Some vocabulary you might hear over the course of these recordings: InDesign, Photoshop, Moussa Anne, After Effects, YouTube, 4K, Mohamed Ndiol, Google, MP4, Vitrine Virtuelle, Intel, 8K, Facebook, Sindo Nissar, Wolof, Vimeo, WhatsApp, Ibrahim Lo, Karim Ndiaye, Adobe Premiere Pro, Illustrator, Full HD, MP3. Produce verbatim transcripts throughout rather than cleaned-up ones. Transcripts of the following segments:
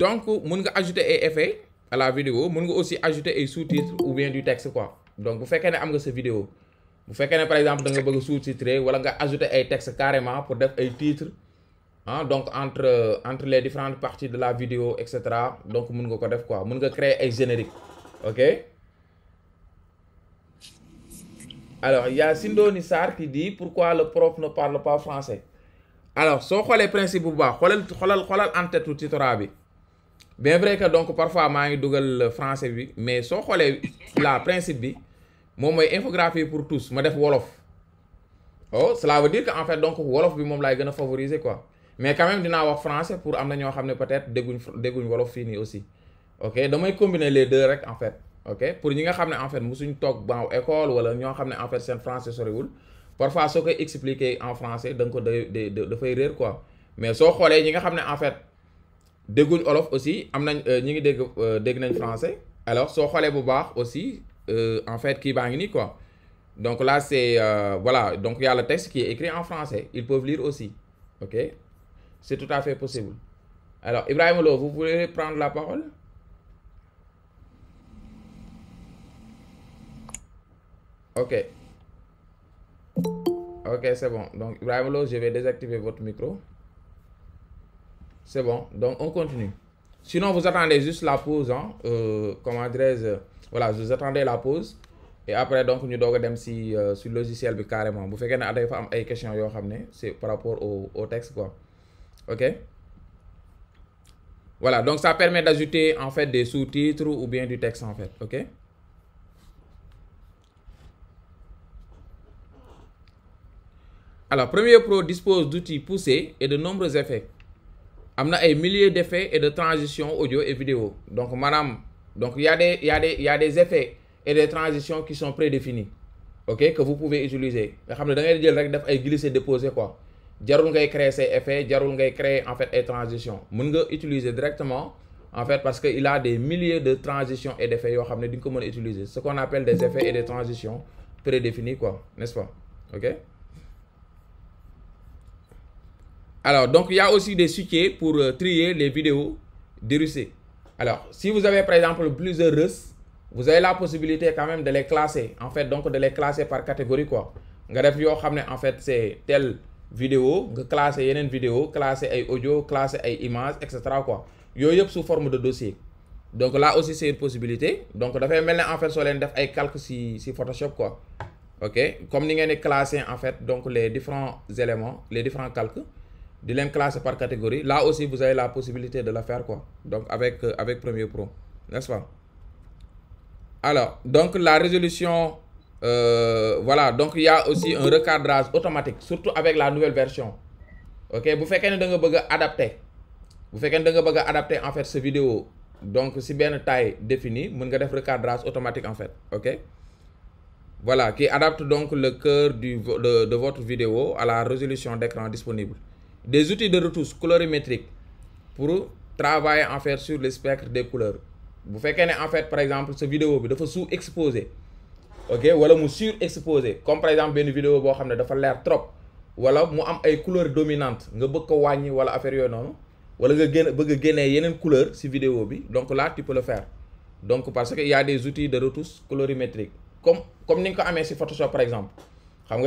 donc mën nga ajouter ay effets à la vidéo mën nga aussi ajouter ay sous-titres ou bien du texte quoi donc bu fekkee ne am nga sa vidéo bu fekkee ne par exemple da nga bëgg sous-titrer wala nga ajouter ay texte carrément pour def ay titres ah donc entre entre les différentes parties de la vidéo et cetera donc mën nga ko def quoi mën nga créer ay générique ok. Alors, il y a Sindo Nissar qui dit pourquoi le prof ne parle pas français. Alors, si on voit les principes, on voit en tête le tutorat. Bien vrai que donc, parfois, je vais le français, mais si on voit le principe, moi, je infographie pour tous, je vais faire Wolof. Oh, cela veut dire qu'en fait, donc, Wolof, je vais favoriser quoi. Mais quand même, je vais avoir français pour amener peut-être des Wolof fini aussi. Ok, donc, je vais combiner les deux en fait. Ok, pour nous ramener en fait, nous sommes talk dans l'école ou nous ramener en fait c'est en français sur le parfois ce que expliquer en français donc de de de de faire rire quoi. Mais sur quoi les nous ramener en fait dégoût Wolof aussi, amna nous dégoût français. Alors sur quoi les bobards aussi en fait qui bangni quoi. Donc là c'est euh, voilà donc il y a le texte qui est écrit en français, ils peuvent lire aussi. Ok, c'est tout à fait possible. Alors Ibrahim Lo, vous voulez prendre la parole? Ok, ok c'est bon, donc Ibrahim, je vais désactiver votre micro, c'est bon, donc on continue, sinon vous attendez juste la pause, hein? euh, comment dirais-je, euh, voilà, vous attendez la pause, et après donc nous devons aller sur le logiciel carrément, vous faites des questions, c'est par rapport au, au texte quoi, ok, voilà, donc ça permet d'ajouter en fait des sous-titres ou bien du texte en fait, ok. Alors, Premiere Pro dispose d'outils poussés et de nombreux effets. Il y a des milliers d'effets et de transitions audio et vidéo. Donc, madame, donc, il, y a des, il, y a des, il y a des effets et des transitions qui sont prédéfinis, ok, que vous pouvez utiliser. Vous savez, vous pouvez glisser, déposer quoi. Vous pouvez créer ces effets, vous pouvez créer en fait des transitions. Vous pouvez utiliser directement, en fait, parce qu'il y a des milliers de transitions et d'effets. Vous savez, vous pouvez utiliser ce qu'on appelle des effets et des transitions prédéfinis, quoi, n'est-ce pas, ok. Alors, donc, il y a aussi des sujets pour euh, trier les vidéos dérussées. Alors, si vous avez, par exemple, plusieurs russes, vous avez la possibilité quand même de les classer. En fait, donc, de les classer par catégorie, quoi. Vous savez, en fait, c'est telle vidéo, classer une vidéo, classer une audio, classer une image, et cetera, quoi. Vous avez sous forme de dossier. Donc, là aussi, c'est une possibilité. Donc, vous avez maintenant, en fait, sur les calques sur Photoshop, quoi. OK? Comme vous avez classé, en fait, donc, les différents éléments, les différents calques, de la classe par catégorie. Là aussi, vous avez la possibilité de la faire quoi. Donc, avec, euh, avec Premiere Pro. N'est-ce pas? Alors, donc, la résolution... Euh, voilà. Donc, il y a aussi un recadrage automatique. Surtout avec la nouvelle version. Ok? Vous faites qu'un de adapter. Vous faites qu'un de adapter, en fait, cette vidéo. Donc, si bien une taille définie, vous faites un recadrage automatique, en fait. Ok? Voilà. Qui adapte donc le cœur du, de, de votre vidéo à la résolution d'écran disponible. Des outils de retouche colorimétrique pour travailler en fait sur le spectre des couleurs. Vous faites en fait par exemple cette vidéo il faut sous-exposer, ok, ou alors sur-exposer. Comme par exemple une vidéo où on a l'air trop, ou alors on a une couleur dominante, on peut gagner ou alors inférieur non, ou alors on peut gagner une couleur sur vidéo. Donc là tu peux le faire. Donc parce qu'il y a des outils de retouche colorimétrique. Comme comme nous avons sur Photoshop par exemple.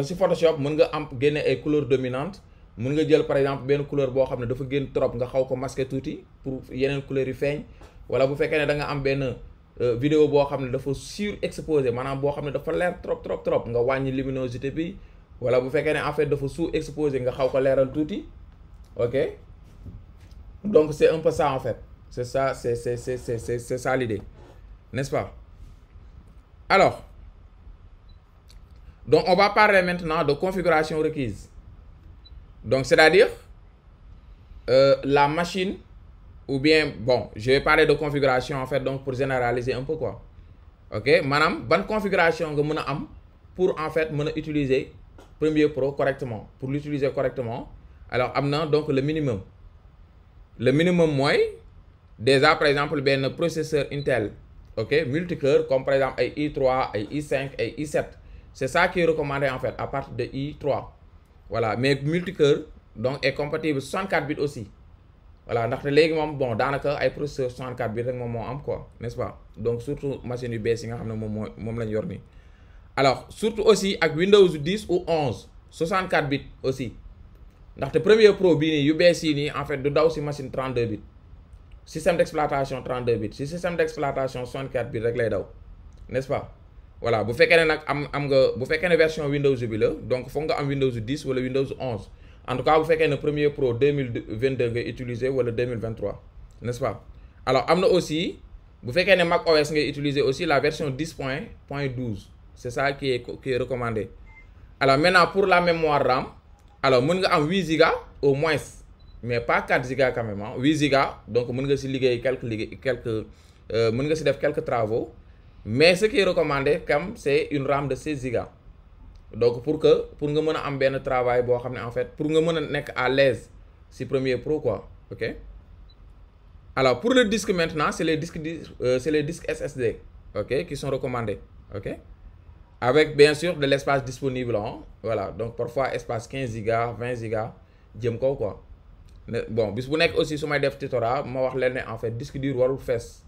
Sur Photoshop, on peut gagner une couleur dominante. Vous pouvez prendre par exemple une couleur qui est trop, vous pouvez masquer tout pour une couleur qui feigne. Ou vous faites une vidéo qui est surexposée, qui est l'air trop, trop, trop. Vous avez une luminosité. Ou vous faites une affaire qui est sous-exposée, vous avez l'air tout. Ok? Donc c'est un peu ça en fait. C'est ça, c'est ça l'idée. N'est-ce pas? Alors, donc on va parler maintenant de configuration requise. Donc, c'est-à-dire, euh, la machine, ou bien, bon, je vais parler de configuration, en fait, donc, pour généraliser un peu, quoi. OK? Madame, bonne configuration que vous avez pour, en fait, utiliser Premiere Pro correctement. Pour l'utiliser correctement, alors, amenant donc, le minimum. Le minimum, moi, déjà, par exemple, bien, le processeur Intel, OK? Multicœur, comme, par exemple, i trois, i cinq, i sept. C'est ça qui est recommandé, en fait, à partir de i trois. Voilà, mais multicœur donc est compatible soixante-quatre bits aussi. voilà ndax ne léegi moom bon daanaka ay processeur soixante-quatre bi rek moom moo am quoi n'est-ce pas donc surtout machine yu bees yi nga xam ne moom moo moom lañ yor nii. alors surtout aussi ak Windows dix ou onze soixante-quatre bits aussi ndaxte Premiere Pro bii nii yu bees yi nii en fait du daw si machine trente-deux bits système d'exploitation trente-deux bits si système d'exploitation soixante-quatre bits rek lay daw n'est-ce pas. voilà bu fekkee ne nag am am nga bu fekkee ne version Windows bi la donc foog nga am Windows dix wala Windows onze en tout cas bu fekkee ne Premiere Pro deux mille vingt-deux ngay utiliser wala deux mille vingt-trois n'est-ce pas. alors am na aussi bu fekkee ne Mac O S ngay utiliser aussi la version dix point point douze c'est ça qui est qui est recommandé. alors maintenant pour la mémoire RAM alors mën nga am huit giga au moins mais pas quatre giga quand même ah huit giga donc mën nga si liggéey quelques liggéey quelques mën nga si def quelques travaux. mais ce qui est recommandé comme c'est une RAM de seize giga donc pour que pour nga mën a am benn travail boo xam ne en fait pour nga mën a nekk à l'aise si Premiere Pro quoi ok. alors pour le disque maintenant c'est les disques euh, c'est les disques S S D ok qui sont recommandés ok avec bien sûr de l'espace disponible hein voilà donc parfois espace quinze giga vingt giga jëm kaw quoi bon bis bu nekk aussi su may def tutoriel ma wax leen ne en fait disque dur warul fees.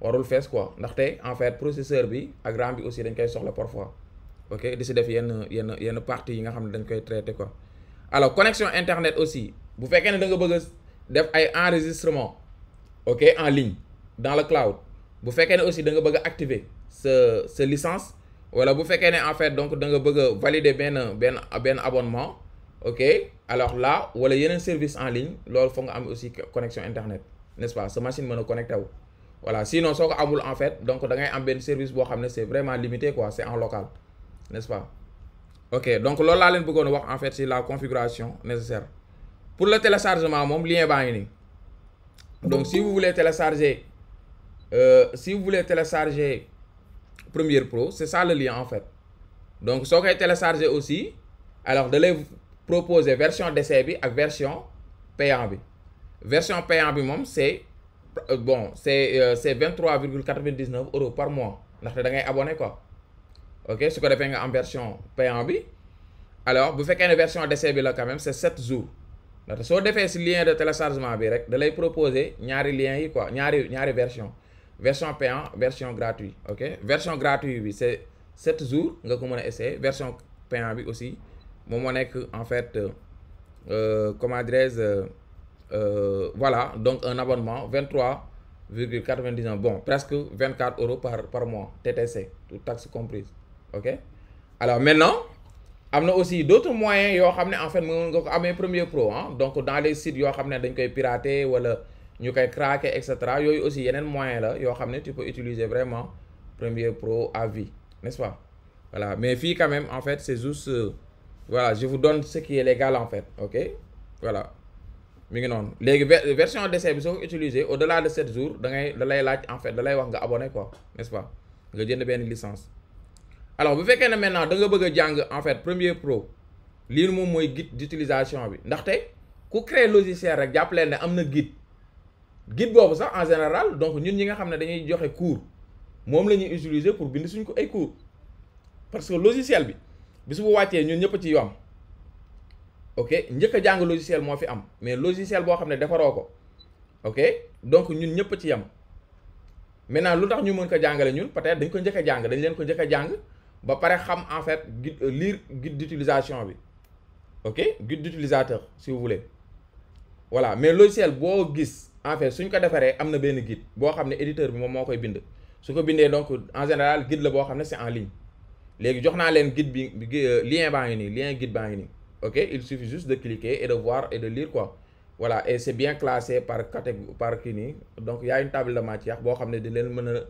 warul fees quoi ndaxte en fait processeur bi ak RAM bi aussi dañ koy soxla parfois ok di si def yenn yenn yenn parties yi nga xam ne dañ koy traiter quoi. alors connexion internet aussi bu fekkee ne da nga bëgg a def ay enregistrement ok en ligne dans le cloud bu fekkee ne aussi da nga bëgg a activer sa sa licence wala bu fekkee ne en fait donc da nga bëgg a valider benn benn benn abonnement ok alors là wala yeneen service en ligne loolu foog nga am aussi connexion internet n'est-ce pas sa machine mën a connecté wu. voilà sinon soo ko amul en fait donc da ngay am benn service boo xam ne c'est vraiment limité quoi c'est en local n'est-ce pas. ok donc loolu laa leen bëggoon wax en fait c'est la configuration nécessaire pour le téléchargement moom lien baa ngi nii donc si vous voulez télécharger euh, si vous voulez télécharger Premiere Pro c'est ça le lien en fait donc soo koy télécharger aussi alors da lay proposer version d'essai bi ak version payant bi version payant bi moom c'est bon c'est euh, c'est vingt-trois virgule quatre-vingt-dix-neuf euros par mois ndaxte da ngay abonné quoi ok su ko defee nga am version payant bi alors bu fekkee ne version d'essai bi la quand même c'est sept jours ndaxte soo defee si lien de téléchargement bi rek da lay proposer ñaari liens yi quoi ñaari ñaari version version payant version gratuit ok version gratuit bi c'est sept jours nga ko mën a essayer version payant bi aussi moom moo nekk en fait euh, comment dirais-je euh, Euh, voilà donc un abonnement vingt-trois virgule quatre-vingt-dix-neuf bon presque vingt-quatre euros par par mois T T C tout taxes comprises ok. alors maintenant am na aussi d'autres moyens yoo xam ne en fait mën nga ko amee Premiere Pro ah donc dans les sites yoo xam ne dañ koy pirater wala ñu koy craquer et cetera yooyu aussi yeneen moyens la yoo xam ne tu peux utiliser vraiment Premiere Pro à vie n'est-ce pas. voilà mais fii quand même en fait c'est juste euh, voilà je vous donne ce qui est légal en fait ok voilà. mi ngi noonu léegi version d'essai bi soo ko utiliser au-delà de sept jours da ngay da lay laaj en fait da lay wax nga abonné quoi n'est-ce pas nga jënd benn licence. alors bu fekkee ne maintenant da nga bëgg a jàng en fait Premiere Pro lii moom mooy guide d'utilisation bi ndaxte ku créer logiciel rek jàpp leen ne am na guide guide boobu sax en général donc ñun ñi nga xam ne dañuy joxe cours moom la ñuy utiliser pour bind suñ ko ay cours parce que logiciel bi bis bu wàccee ñun ñëpp ci yomb. ok njëkk a jàng logiciel moo fi am mais logiciel boo xam ne defaroo ko ok donc ñun ñëpp ci yam maintenant lu tax ñu mën ko jàngale ñun peut-être dañ ko njëkk a jàng dañ leen ko njëkk a jàng ba pare xam en fait guide lire guide d'utilisation bi ok guide d'utilisateur si vous voulez. voilà mais logiciel boo gis en fait suñ ko defaree am na benn guide boo xam ne éditeur bi moom moo koy bind su ko bindee donc en général guide la boo xam ne c'est en ligne léegi jox naa leen guide bi lien baa ngi nii lien guide baa ngi nii. ok il suffit juste de cliquer et de voir et de lire quoi voilà et c'est bien classé par catégorie par kii nii donc il y a une table de matière boo xam ne di leen mën a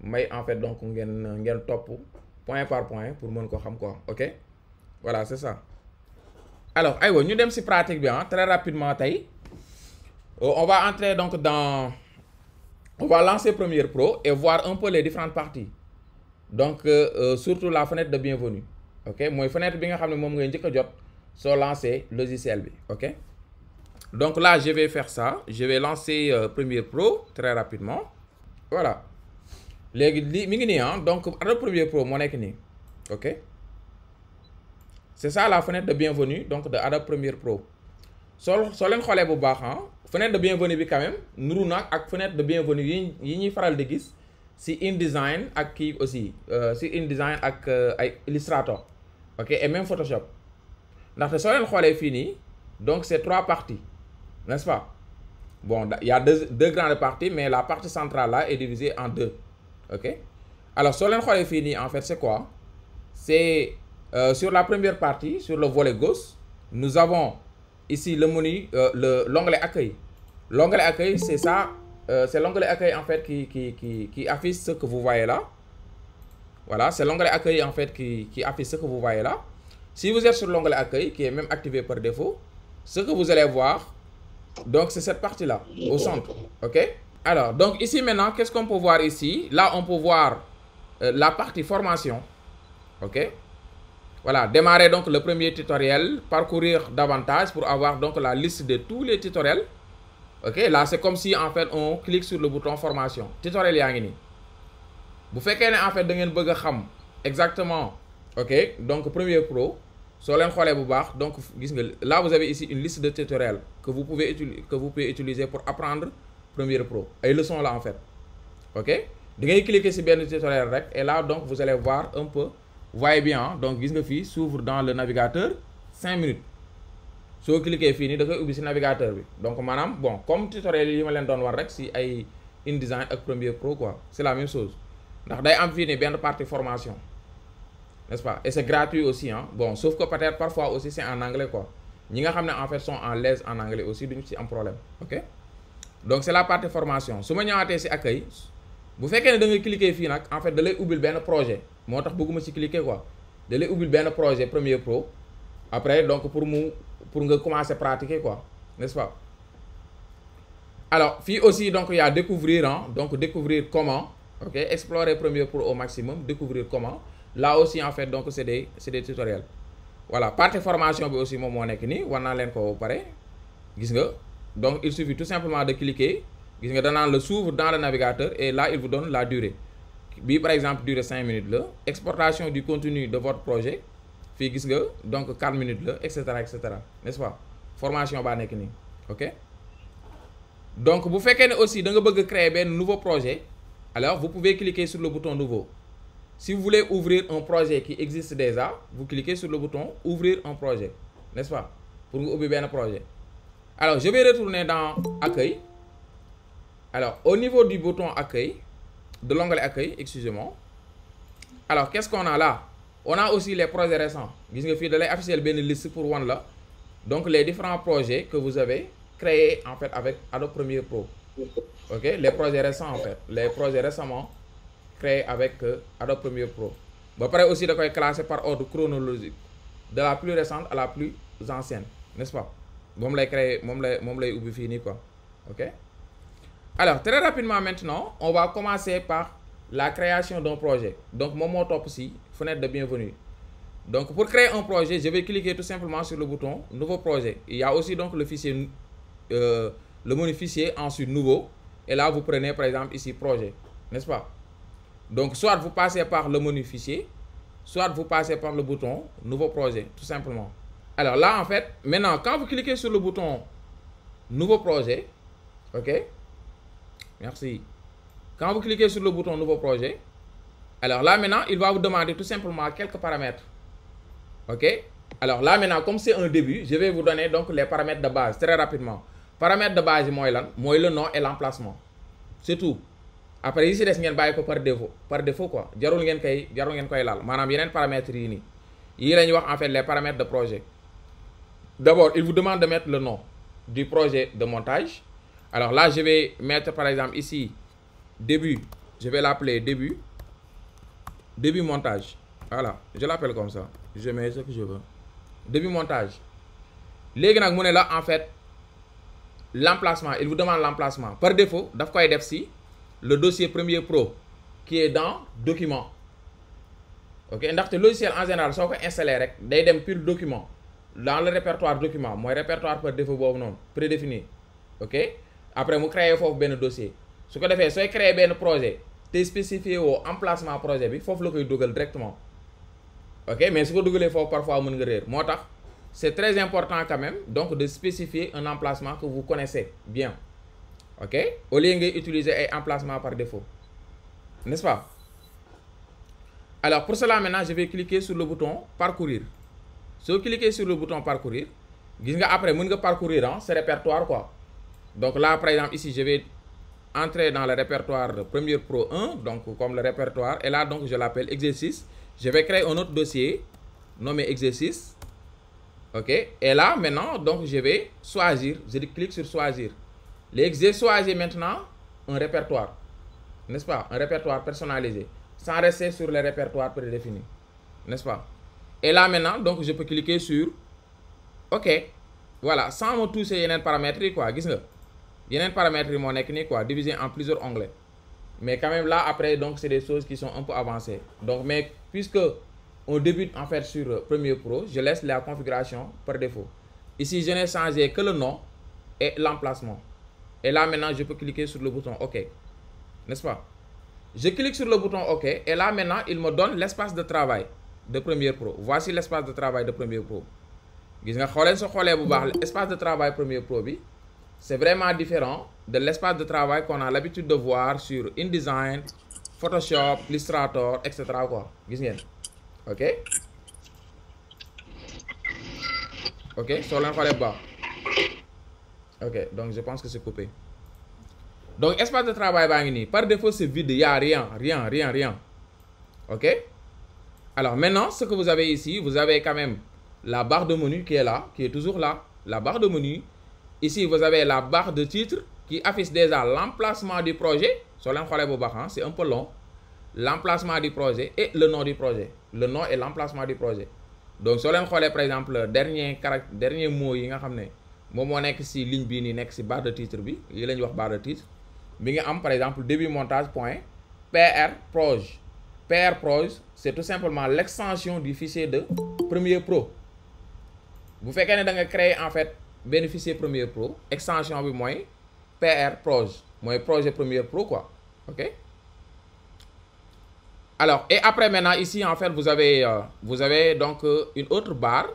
may en fait donc ngeen ngeen topp point par point pour mën ko xam quoi ok voilà c'est ça. alors aywa ñu dem ci pratique bi ah très rapidement tey on va entrer donc dans on va lancer Premiere Pro et voir un peu les différentes parties donc euh, surtout la fenêtre de bienvenue ok mooy fenêtre bi nga xam ne moom ngay njëkk a jot. Sur lancer logiciel bi ok donc là je vais faire ça je vais lancer euh, Premiere Pro très rapidement voilà léegi li mi ngi nii ah donc Adobe Premiere Pro moo nekk nii ok c'est ça la fenêtre de bienvenue donc de Adobe Premiere Pro soo soo leen xoolee bu baax ah fenêtre de bienvenue bi quand même nuru nag ak fenêtre de bienvenue yi yi ñuy faral di gis si InDesign ak kii aussi si InDesign ak ay Illustrator ok et même Photoshop ndaxte soo leen xoolee fii nii donc c'est trois parties n'est-ce pas bon il y a deux deux grandes parties mais la partie centrale là est divisée en deux ok alors soo leen xoolee fii nii en fait c'est quoi c'est euh, sur la première partie sur le volet gauche nous avons ici, le menu, euh, le l'onglet accueil. L'onglet accueil, c'est ça. Euh, c'est l'onglet accueil, en fait, qui, qui, qui, qui affiche ce que vous voyez là. Voilà, c'est l'onglet accueil, en fait, qui, qui affiche ce que vous voyez là. Si vous êtes sur l'onglet accueil, qui est même activé par défaut, ce que vous allez voir, donc, c'est cette partie-là, au centre. OK? Alors, donc, ici, maintenant, qu'est-ce qu'on peut voir ici? Là, on peut voir euh, la partie formation. OK? Voilà, démarrer donc le premier tutoriel, parcourir davantage pour avoir donc la liste de tous les tutoriels. Ok, là c'est comme si en fait on clique sur le bouton formation. Tutoriel yaa ngi nii. Bu fekkee ne en fait da ngeen bëgg a xam exactement. Ok, donc Premiere Pro. Soo leen xoolee bu baax donc gis nga là vous avez ici une liste de tutoriels que vous pouvez utiliser que vous pouvez utiliser pour apprendre Premiere Pro. Ay leçons là en fait. Ok, da ngay cliquer ci benn tutoriel rek et là donc vous allez voir un peu. Vous voyez bien, donc vous voyez s'ouvre dans le navigateur cinq minutes. Si vous cliquez fini, vous avez le navigateur. Donc, madame, bon, comme tutoriel, je vais vous donner si InDesign et Premiere Pro, c'est la même chose. Donc, vous avez fini bien de partie formation. N'est-ce pas? Et c'est gratuit aussi. Hein? Bon, sauf que peut-être parfois aussi c'est en anglais. Quoi. Vous savez, en fait, sont en l'aise en anglais aussi, donc c'est un problème. Ok? Donc, c'est la partie formation. Si vous avez accueil, vous faites que vous cliquez fini, en fait, vous oubliez le projet. Moi, je vais cliquer quoi. De les oublier le projet Premiere Pro. Après, donc pour nous, pour nous commencer à pratiquer quoi, n'est-ce pas? Alors, ici aussi donc il y a découvrir, hein? Donc découvrir comment, ok, explorer Premiere Pro au maximum, découvrir comment. Là aussi en fait donc c'est des, c'est des tutoriels. Voilà, partie formation aussi moi moi nekk ni, wana len ko paré. Gis nga? Donc il suffit tout simplement de cliquer. Gis nga danan le s'ouvre dans le navigateur et là il vous donne la durée. Bi par exemple dure cinq minutes là, exportation du contenu de votre projet fii gis nga donc quatre minutes là et cetera et cetera n'est-ce pas formation baa nekk nii ok. Donc bu fekkee ne aussi da nga bëgg a créer benn nouveau projet alors vous pouvez cliquer sur le bouton nouveau. Si vous voulez ouvrir un projet qui existe déjà vous cliquez sur le bouton ouvrir un projet n'est-ce pas pour nga ubbi benn projet. Alors je vais retourner dans accueil. Alors au niveau du bouton accueil de l'onglet accueil, excusez-moi. Alors, qu'est-ce qu'on a là? On a aussi les projets récents. Vous voyez, vous allez afficher une liste pour one là. Donc, les différents projets que vous avez créés en fait avec Adobe Premiere Pro. Ok, les projets récents en fait, les projets récemment créés avec euh, Adobe Premiere Pro. Bon, pareil aussi, d'accord, classé par ordre chronologique, de la plus récente à la plus ancienne, n'est-ce pas? Bon, les créer, bon, les, bon, les ou fini quoi. Ok. Alors, très rapidement maintenant, on va commencer par la création d'un projet. Donc, mon mot top ici, fenêtre de bienvenue. Donc, pour créer un projet, je vais cliquer tout simplement sur le bouton Nouveau projet. Il y a aussi donc le fichier, euh, le menu fichier, ensuite Nouveau. Et là, vous prenez par exemple ici Projet, n'est-ce pas? Donc, soit vous passez par le menu fichier, soit vous passez par le bouton Nouveau projet, tout simplement. Alors là, en fait, maintenant, quand vous cliquez sur le bouton Nouveau projet, ok? Merci. Quand vous cliquez sur le bouton Nouveau projet, alors là maintenant, il va vous demander tout simplement quelques paramètres. Ok? Alors là maintenant, comme c'est un début, je vais vous donner donc les paramètres de base très rapidement. Paramètres de base, moi, le nom et l'emplacement. C'est tout. Après, ici, vous avez par défaut. Par défaut, quoi. Vous avez des paramètres. Il y a en fait les paramètres de projet. D'abord, il vous demande de mettre le nom du projet de montage. Alors là, je vais mettre par exemple ici, début, je vais l'appeler début, début montage. Voilà, je l'appelle comme ça, je mets ce que je veux. Début montage. Les gens qui sont là, en fait, l'emplacement, il vous demande l'emplacement. Par défaut, le dossier Premiere Pro qui est dans document. Ok, le logiciel en général, si vous installez, vous allez pile document. Dans le répertoire document, mon répertoire par défaut, non, prédéfini. Ok? Après, vous créez un dossier. Ce que vous faites, c'est créer un projet. Vous spécifiez l'emplacement du projet. Il faut que vous le googlez directement. Ok? Mais si vous googlez, parfois vous pouvez le faire. c'est très important quand même donc de spécifier un emplacement que vous connaissez bien. OK? Au lieu d'utiliser un emplacement par défaut. N'est-ce pas? Alors pour cela maintenant, je vais cliquer sur le bouton parcourir. Si vous cliquez sur le bouton parcourir, après vous pouvez parcourir hein, ce répertoire quoi. Donc là par exemple ici je vais entrer dans le répertoire Premiere Pro un, donc comme le répertoire, et là donc je l'appelle exercice. Je vais créer un autre dossier nommé exercice. OK, et là maintenant donc je vais choisir, je clique sur choisir. L'exercice choisit maintenant un répertoire. N'est-ce pas? Un répertoire personnalisé, sans rester sur le répertoire prédéfini. N'est-ce pas? Et là maintenant donc je peux cliquer sur OK. Voilà, sans me toucher yeneen paramètres yi quoi, gis nga. Yeneen paramètres yi moo nekk nii quoi, divisé en plusieurs onglets. Mais quand même là après donc c'est des choses qui sont un peu avancées. Donc mais puisque on débute en fait sur Premiere Pro, je laisse la configuration par défaut. Ici, je n'ai changé que le nom et l'emplacement. Et là maintenant, je peux cliquer sur le bouton OK. N'est-ce pas? Je clique sur le bouton OK et là maintenant, il me donne l'espace de travail de Premiere Pro. Voici l'espace de travail de Premiere Pro. Gis nga xooleen so xoolee bu baax l'espace de travail Premiere Pro bi c'est vraiment différent de l'espace de travail qu'on a l'habitude de voir sur InDesign, Photoshop, Illustrator, et cetera quoi. Gis ngeen. OK? OK, soo leen xoolee bu baax. OK, donc je pense que c'est coupé. Donc espace de travail baa ngi nii, par défaut c'est vide, il y a rien, rien, rien, rien. OK? Alors maintenant, ce que vous avez ici, vous avez quand même la barre de menu qui est là, qui est toujours là, la barre de menu. Ici, vous avez la barre de titre qui affiche déjà l'emplacement du projet. C'est un peu long. L'emplacement du projet et le nom du projet. Le nom et l'emplacement du projet. Donc, si vous regardez par exemple le dernier, dernier mot, vous savez, je suis en ligne, je suis en barre de titre. Je suis en barre de titre. Vous avez par exemple début montage point P R proj. P R proj, c'est tout simplement l'extension du fichier de Premiere Pro. Vous faites que vous créez en fait bénéficier Premiere Pro, extension avec moi, P R Proj, moi projet Premiere Pro quoi. OK. Alors et après maintenant ici en fait vous avez euh, vous avez donc euh, une autre barre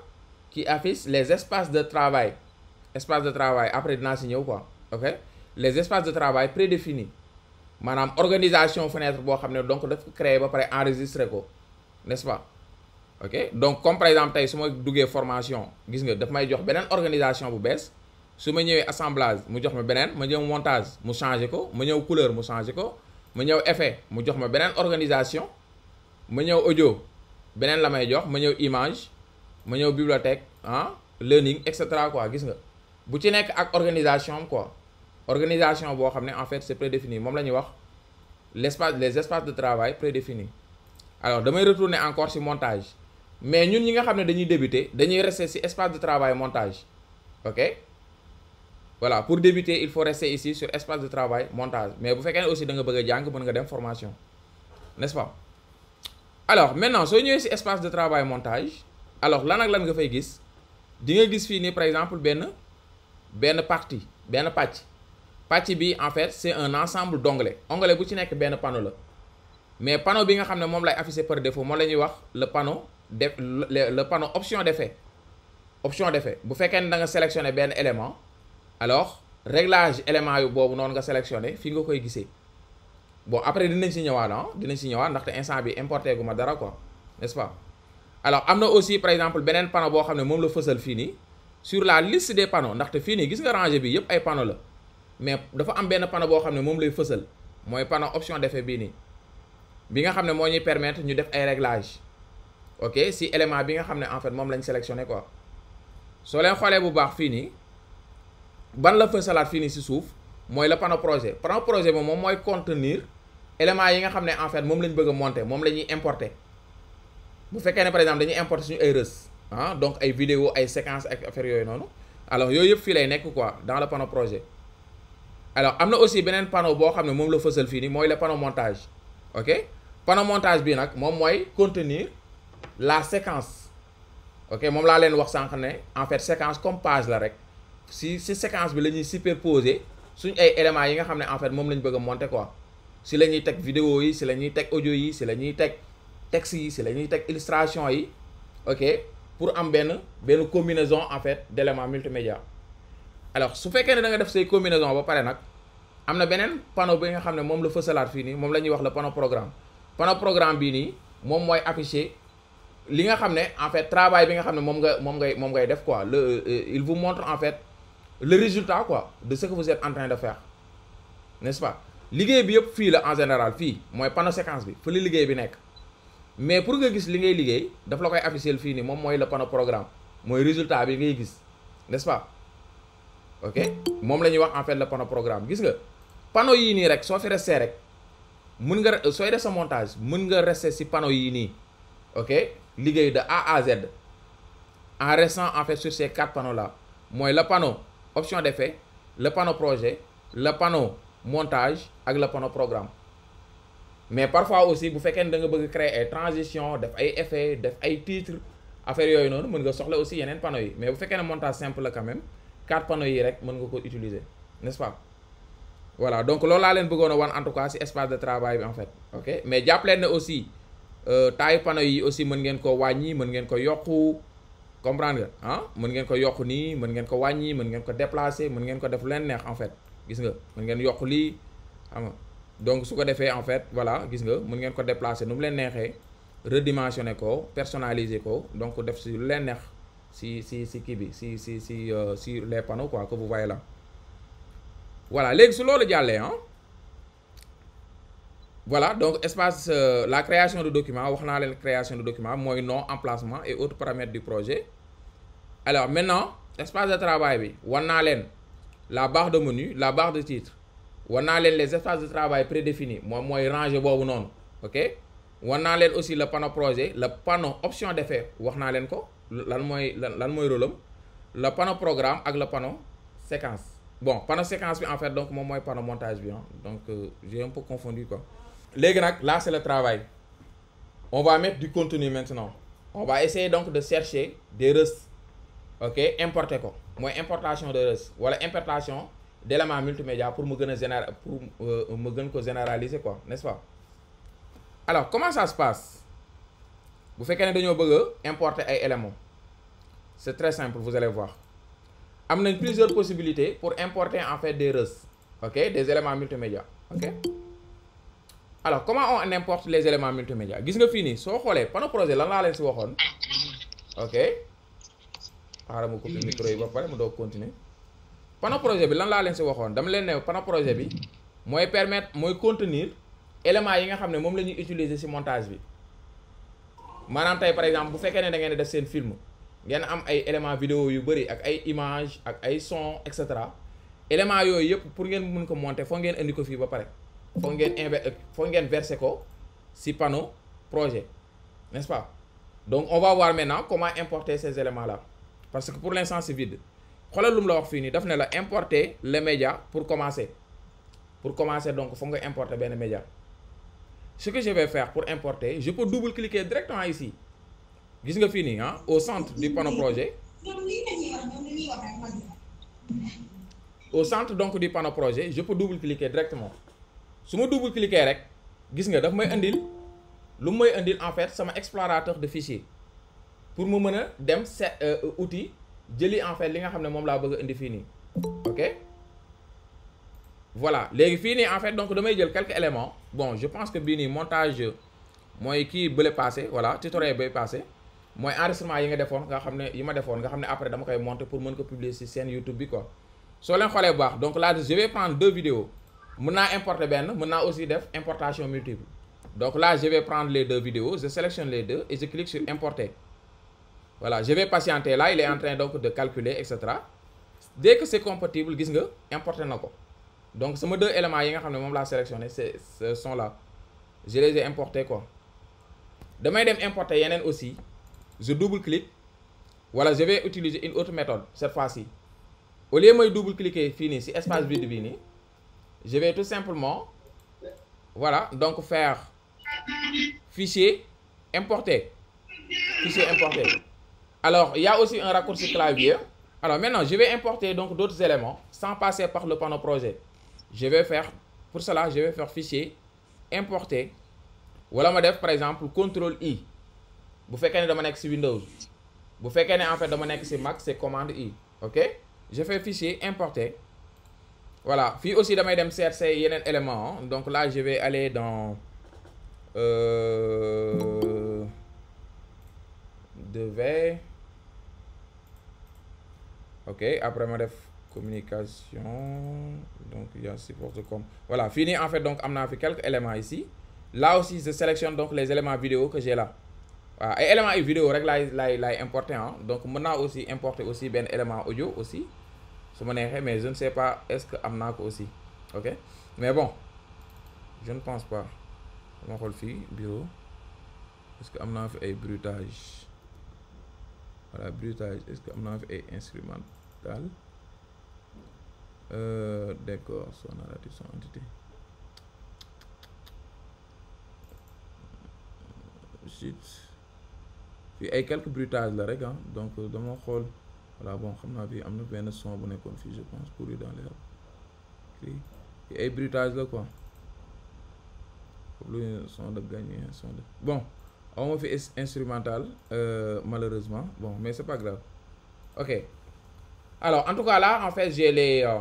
qui affiche les espaces de travail, espaces de travail après de l'enseignement quoi. OK. Les espaces de travail prédéfinis. Madame organisation fenêtre bo xamné donc daf ko créer ba paré enregistrer ko. N'est-ce pas? OK, donc comme par exemple tey su ma duggee formation gis nga daf may jox beneen organisation bu bees su ma ñëwee assemblage mu jox ma beneen ma ñëw montage mu changé ko ma ñëw couleur mu changé ko ma ñëw effet mu jox ma beneen organisation ma ñëw audio beneen la may jox ma ñëw image ma ñëw bibliothèque ah learning et cetera quoi gis nga bu ci nekk ak organisation quoi organisation boo xam ne en fait c'est prédéfini moom la ñuy wax l'espace les espaces de travail prédéfinis. Alors damay retourner encore ci montage. Mais nous, nous savons que nous débutons, nous restons sur espace de travail montage. OK? Voilà, pour débuter, il faut rester ici sur espace de travail montage. Mais vous faites aussi dans la formation. N'est-ce pas? Alors, maintenant, si nous sommes sur espace de travail montage, alors là, nous avons fait ça. Nous avons fini, par exemple, une partie. Une partie. Partie B, en fait, c'est un ensemble d'onglets. Onglets, vous n'avez qu'un panneau. Mais le panneau, vous savez que c'est affiché par défaut. Le panneau. De, le, le, le panneau option d'effet. Option d'effet. Vous faites que vous sélectionnez un élément. Alors, réglage élément que vous sélectionnez, vous pouvez le voir. Bon, après, vous pouvez le voir. Vous pouvez importer un instant, quoi. N'est-ce pas? Alors, il y a aussi, par exemple, un panneau qui est le faisal fini. Sur la liste des panneaux, vous fini. Vous voyez ranger il y a des panneaux. Mais il y a un panneau qui est le faisal. C'est le panneau option d'effet. Vous savez, vous permettre de faire un réglage. OK, si élément bien en fait mom lañ sélectionner quoi. So len xolé bu baax fini ban la feu salat fini ci souf moy le panneau projet. Panneau projet mom moy contenir élément yi nga xamné en fait mom lañ bëgg monter, mom lañuy importer. Bu fekké né par exemple dañuy importer suñu ay res, hein, donc ay vidéo, ay séquences ak affaire yoy nonu. Alors yoy yëp fi lay nek quoi dans le panneau projet. Alors amna aussi benen panneau bo xamné mom la feu sal fini moy le panneau montage. OK? Panneau montage bi nak mom moy contenir la séquence. OK, mom la len wax sank né en fait séquence comme page la rek si si séquence bi lañuy superposer suñ ay éléments yi nga xamné en fait mom lañ bëgg monter quoi si lañuy tek vidéo yi si lañuy tek audio yi si lañuy tek texte yi si lañuy tek illustration yi OK pour am benn benn combinaison en fait d'éléments multimédia. Alors su fekkee ne da nga def say combinaison ba pare nag am na beneen panneau bi nga xam ne moom la fësalaat fii nii moom la ñuy wax le panneau programme panneau programme bii nii moom mooy afficher li nga xam ne en fait travail bi nga xam ne moom nga moom ngay moom ngay def quoi le il vous montre en fait le résultat quoi de ce que vous êtes en train de faire n'est-ce pas. liggéey bi yëpp fii la en général fii mooy panneau séquence bi fa li liggéey bi nekk mais pour nga gis li ngay liggéey daf la koy afficher fii nii moom mooy le panneau programme mooy résultat bi ngay gis n'est-ce pas. Ok moom la ñuy wax en fait le panneau programme gis nga panneau yii nii rek soo fi resté rek mën nga sooy def sa montage mën nga resté si panneau yii nii ok liggéey de A à Z en restant en fait sur ces quatre panneaux là mooy le panneau option d'effet le panneau projet le panneau montage ak le panneau programme. Mais parfois aussi bu fekkee ne da nga bëgg créer ay transition def ay effet def ay titre affaire yooyu noonu mën nga soxla aussi yeneen panneaux yi mais bu fekkee ne montage simple la quand même quatre panneaux yi rek mën nga ko utiliser n'est-ce pas. Voilà donc loolu laa leen bëggoon a wan en tout cas ci espace de travail bi en fait ok mais jàpp leen ne aussi taille panneau yi aussi mën ngeen ko wàññi mën ngeen ko yokku comprendre nga ah mën ngeen ko yokku nii mën ngeen ko wàññi mën ngeen ko déplacer mën ngeen ko def leen neex en fait gis nga mën ngeen yokku lii xam nga donc su ko defee en fait voilà gis nga mën ngeen ko déplacer nu mu leen neexee redimensionner ko personnaliser ko donc def si lu leen neex si si si kii bi si si si si les panneaux quoi que vous voyez là. Voilà, léegi su loolu jàllee hein voilà donc espace euh, la création de document wax naa leen création de document mooy nom emplacement et autres paramètres du projet. Alors maintenant espace de travail bi wan naa leen la barre de menu la barre de titre wan naa leen les espaces de travail prédéfinis moom mooy rangée boobu noonu ok wan naa leen aussi le panneau projet le panneau option d'effet wax naa leen ko lan mooy lan mooy rôle am le panneau programme ak le panneau séquence. Bon panneau séquence bi en fait donc moom mooy panneau montage bi donc euh, j'ai un peu confondu quoi. Léegi nag là c'est le travail on va mettre du contenu maintenant on va essayer donc de chercher des restes ok importer ko mooy importation de restes wala voilà, importation d'éléments multimédia pour mu gën a généra pour euh, mu gën ko généraliser quoi n'est-ce pas. Alors comment ça se passe bu fekkee ne dañoo bëgg a importer ay éléments c'est très simple vous allez voir. Am nañ plusieurs possibilités pour importer en fait des restes, ok des éléments multimédia ok. Alors comment on importe les éléments multimédia gis nga fii nii soo xoolee panneau projet lan laa leen si waxoon ok xaaral ma couper micro yi ba pare mu doog continuer. Panneau projet bi lan laa leen si waxoon dama leen ne panneau projet bi mooy permettre mooy contenir éléments yi nga xam ne moom la ñuy utiliser si montage bi maanaam tey par exemple bu fekkee ne da ngeen def seen film. ngeen am ay éléments vidéo yu bëri ak ay images ak ay son et cetera éléments yooyu yëpp pour ngeen mun ko monter foo ngeen indi ko fii ba pare foo ngeen inver foo ngeen verser ko ci panneau projet n'est-ce pas. Donc on va voir maintenant comment importer ces éléments là parce que pour l'instant c'est vide xoolal lu mu la wax fii nii daf ne la importer le média pour commencer pour commencer donc foo nga importer benn média. Ce que je vais faire pour importer je peux double-cliquer directement ici. Gis nga fii nii ah au centre du panneau projet au centre donc du panneau projet je peux double-cliquer directement su ma double-cliquer rek gis nga daf may indil lu may indil en fait sama explorateur de fichier pour mu mën a dem set outil jëli en fait li nga xam ne moom laa bëgg a indi fii nii ok. Voilà léegi fii nii en fait donc damay jël quelques éléments bon je pense que bii nii montage mooy kii bële passé voilà tutoriel bay passé. mooy enregistrement yi nga defoon nga xam ne yi ma defoon nga xam ne après dama koy monter pour mën ko publier ci seen YouTube bi quoi soo leen xoolee bu baax donc là je vais prendre deux vidéos mën naa importer benn mën naa aussi def importation multiple donc là je vais prendre les deux vidéos je sélectionne les deux et je clique sur importer voilà je vais patienter là il est en train donc de calculer et cetera dès que c'est compatible gis nga importer na ko donc sama deux éléments yi nga xam ne moom laa sélectionné c'est ce sont là je les ai importés quoi damay dem importer yeneen aussi. Je double-clique voilà je vais utiliser une autre méthode cette fois-ci au lieu mooy double-cliquer fii nii ci espace vide bii nii je vais tout simplement voilà donc faire fichier importer fichier importer alors il y a aussi un raccourci clavier alors maintenant je vais importer donc d'autres éléments sans passer par le panneau projet je vais faire pour cela je vais faire fichier importer wala ma def par exemple contrôle I bu fekkee ne dama nekk ci Windows vous faites en fait de mon ex Mac, c'est commande I. Ok, je fais fichier importer. Voilà, puis aussi dans mes D M C R C, il y a un élément. Hein? Donc là, je vais aller dans euh, devait. Ok, après ma def communication. Donc il y a support comme voilà, fini en fait. Donc on a fait quelques éléments ici. Là aussi, je sélectionne donc les éléments vidéo que j'ai là. Ah, et éléments vidéo, règle là importé. Hein? Donc maintenant aussi importer aussi bien élément audio aussi. Mais je ne sais pas est-ce que amnak aussi. Ok, mais bon, je ne pense pas. Mon rôle fille bureau. Est-ce que amnak est brutage? Voilà, brutage. Est-ce que amnak est instrumental? Euh, D'accord, son narratif, son entité. Ensuite, il y a quelques brutages là, regarde. Donc dans mon rôle. Voilà, bon, comme on a vu, on a un son abonné confus, je pense, pour lui dans l'air. Il y a un bruitage là, quoi. Pour lui, un son de gagner, un son de... Bon, on fait instrumental, euh, malheureusement. Bon, mais c'est pas grave. Ok. Alors, en tout cas, là, en fait, j'ai les, euh,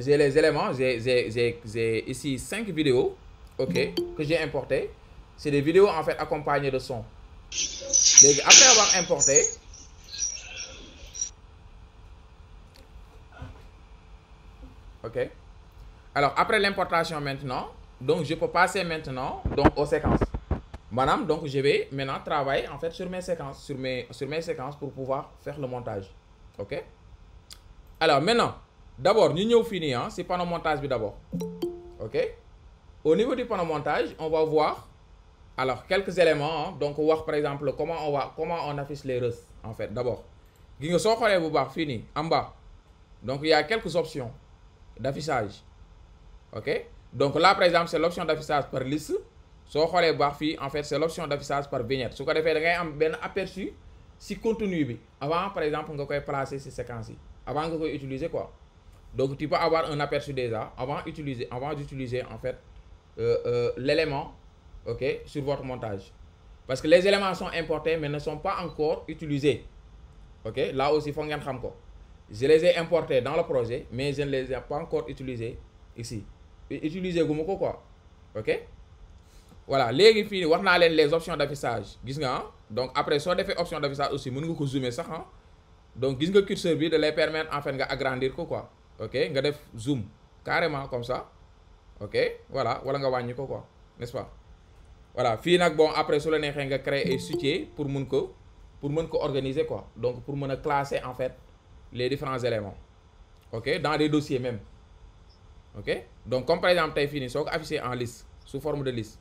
j'ai les éléments. J'ai ici cinq vidéos, ok, que j'ai importées. C'est des vidéos, en fait, accompagnées de son. Donc, après avoir importé... Ok. Alors, après l'importation maintenant, donc je peux passer maintenant donc, aux séquences. Madame, donc je vais maintenant travailler en fait sur mes séquences, sur mes, sur mes séquences pour pouvoir faire le montage. Ok. Alors maintenant, d'abord, nous avons fini, hein, c'est panneau montage d'abord. Ok. Au niveau du panneau montage, on va voir alors quelques éléments. Hein, donc, on va voir par exemple comment on, va, comment on affiche les restes en fait d'abord. Fini, en bas. Donc, il y a quelques options d'affichage. Ok, donc là par exemple c'est l'option d'affichage par liste. So xolé bax fi en fait c'est l'option d'affichage par vignette. Su ko défé da ngay am ben aperçu si contenu bi avant par exemple nga koy placer ces séquences yi avant nga koy utiliser quoi. Donc tu peux avoir un aperçu déjà avant utiliser avant d'utiliser en fait euh, euh, l'élément ok sur votre montage parce que les éléments sont importés mais ne sont pas encore utilisés. Ok, là aussi faut ngeen xam ko. Je les ai importés dans le projet, mais je ne les ai pas encore utilisés ici. Utilisez comme quoi. Ok? Voilà. Les fini, on a les options d'affichage. Donc après, si on a fait options d'affichage aussi, on peut zoomer ça. Hein? Donc, vous avez curseur de les permettre en fait d'agrandir quoi. Ok? Vous avez zoom carrément comme ça. Ok? Voilà. Voilà, vous avez quoi. N'est-ce pas? Voilà. Fini, bon, après, si on a créé un soutien pour monko, pour monko organiser quoi. Donc pour monko classer en fait les différents éléments. Ok, dans des dossiers même. Ok, donc comme par exemple, tu as fini, ça affiché en liste, sous forme de liste.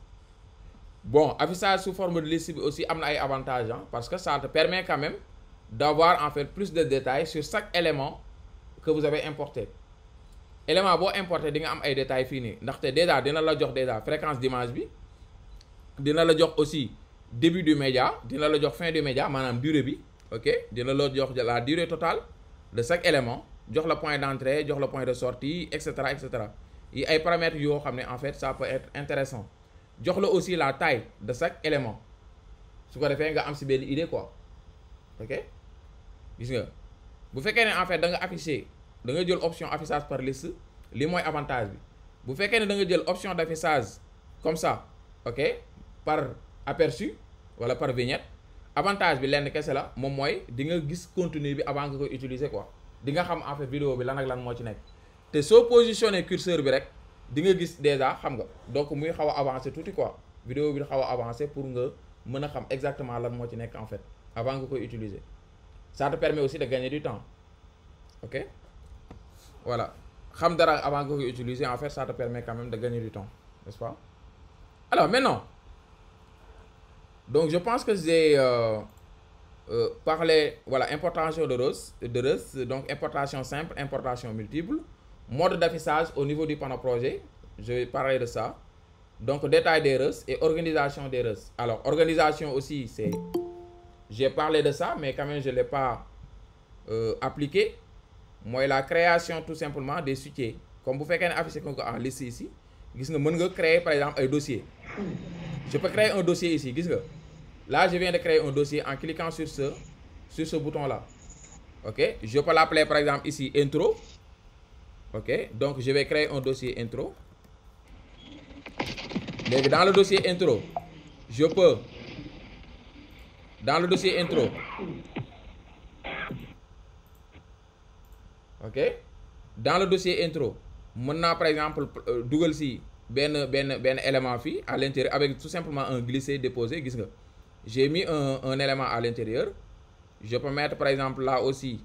Bon, affichage sous forme de liste aussi a un avantage, hein, parce que ça te permet quand même d'avoir en fait plus de détails sur chaque élément que vous avez importé. Élément bon importé, tu as des détails finis. Donc déjà, tu as déjà fréquence d'image, tu as aussi début du média, tu as fin du média, maintenant durée, ok, tu as la durée totale de chaque élément, j'ai le point d'entrée, j'ai le point de sortie, et cetera, et cetera. Il y a des paramètres qui en fait, ça peut être intéressant. J'ai aussi la taille de chaque élément. Si vous avez fait, vous avez une idée quoi. Ok? Vous faites en fait, vous affichez, vous avez l'option affichage par liste, les moins avantages. Vous faites l'option d'affichage comme ça, ok? Par aperçu, voilà, par vignette. Avantage bi lenn kessé la mom moy di nga gis contenu bi avant nga koy utiliser quoi di nga xam en fait vidéo bi lan ak lan moo ci nekk te soo positionner curseur bi rek di nga gis déjà xam nga donc muy xaw a avancer tuuti quoi vidéo bi xaw a avancer pour nga mën a xam exactement lan moo ci nekk en fait avant nga koy utiliser ça te permet aussi de gagner du temps ok voilà xam dara avant nga koy utiliser en fait ça te permet quand même de gagner du temps n'est-ce pas alors maintenant. Donc, je pense que j'ai euh, euh, parlé, voilà, importation de rose, de rose, donc importation simple, importation multiple, mode d'affichage au niveau du panneau projet, je vais parler de ça. Donc, détail des roses et organisation des roses. Alors, organisation aussi, c'est, j'ai parlé de ça, mais quand même, je ne l'ai pas euh, appliqué. Moi, la création tout simplement des sujets. Comme vous faites un affichage en liste ici, vous pouvez créer par exemple un dossier. Je peux créer un dossier ici, qu'est-ce que? Là, je viens de créer un dossier en cliquant sur ce, sur ce bouton-là. OK. Je peux l'appeler par exemple ici intro. OK. Donc, je vais créer un dossier intro. Dans le dossier intro, je peux... Dans le dossier intro. OK. Dans le dossier intro, maintenant par exemple, euh, Google si ben, ben, ben élément fi à l'intérieur avec tout simplement un glisser déposer. J'ai mis un, un élément à l'intérieur. Je peux mettre par exemple là aussi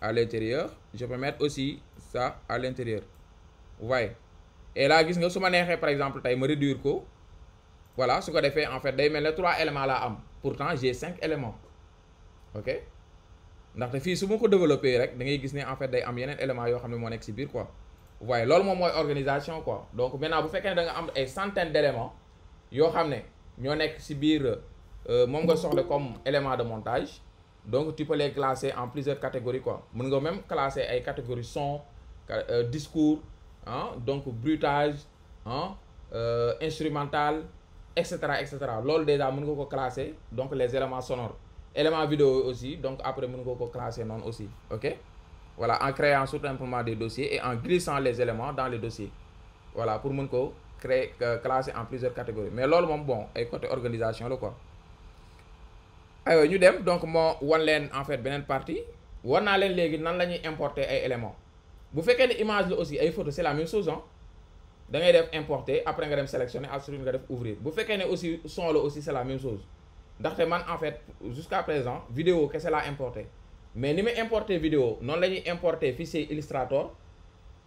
à l'intérieur. Je peux mettre aussi ça à l'intérieur. Vous voyez. Et là, si je manège, par exemple, je me réduire. Voilà, ce que j'ai fait en fait, j'ai mis les trois éléments là. Pourtant, j'ai cinq éléments. OK. Donc, si je peux développer, je vais en fait des éléments qui sont exhibés. Vous voyez, c'est l'organisation. Donc, maintenant, vous faites des centaines d'éléments. Vous savez, nous exhibés comme éléments de montage. Donc, tu peux les classer en plusieurs catégories. Tu peux même classer les catégories son, euh, discours, hein, donc bruitage, hein, euh, instrumental, et cetera et cetera. Lol déjà, tu peux classer donc, les éléments sonores. Éléments vidéo aussi, donc après, tu peux classer non aussi. OK? Voilà, en créant tout simplement des dossiers et en glissant les éléments dans les dossiers. Voilà, pour que tu crées, classer en plusieurs catégories. Mais lol, bon, et côté organisation, là, quoi. Alors, nous dem donc mon one line en fait benen partie one line légui nan lañuy importer ay éléments bu féké ni image la aussi ay photo c'est la même chose hein da ngay def importer après nga dem sélectionner absolument nga def ouvrir bu féké ni aussi son la aussi c'est la même chose ndaxte man en fait jusqu'à présent vidéo qu'est-ce la importer mais ni may importer vidéo non lañuy importer fichier Illustrator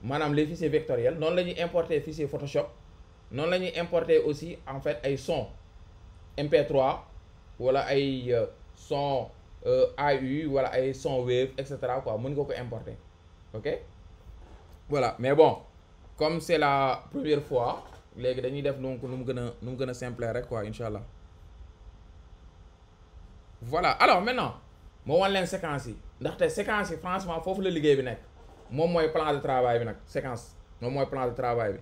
manam les fichiers vectoriels non lañuy importer fichier Photoshop non lañuy importer aussi en fait ay son M P trois voilà ay son A U voilà ay son wave etc quoi mën nga ko importer. OK voilà mais bon comme c'est la première fois léegi dañuy def donc nu mu gën a nu mu gën a simple rek quoi inshallah. Voilà alors maintenant moo wan leen séquence yi ndaxte séquence yi franchement foofu la liggéey bi nekk moom mooy plan de travail bi nag séquence moom mooy plan de travail bi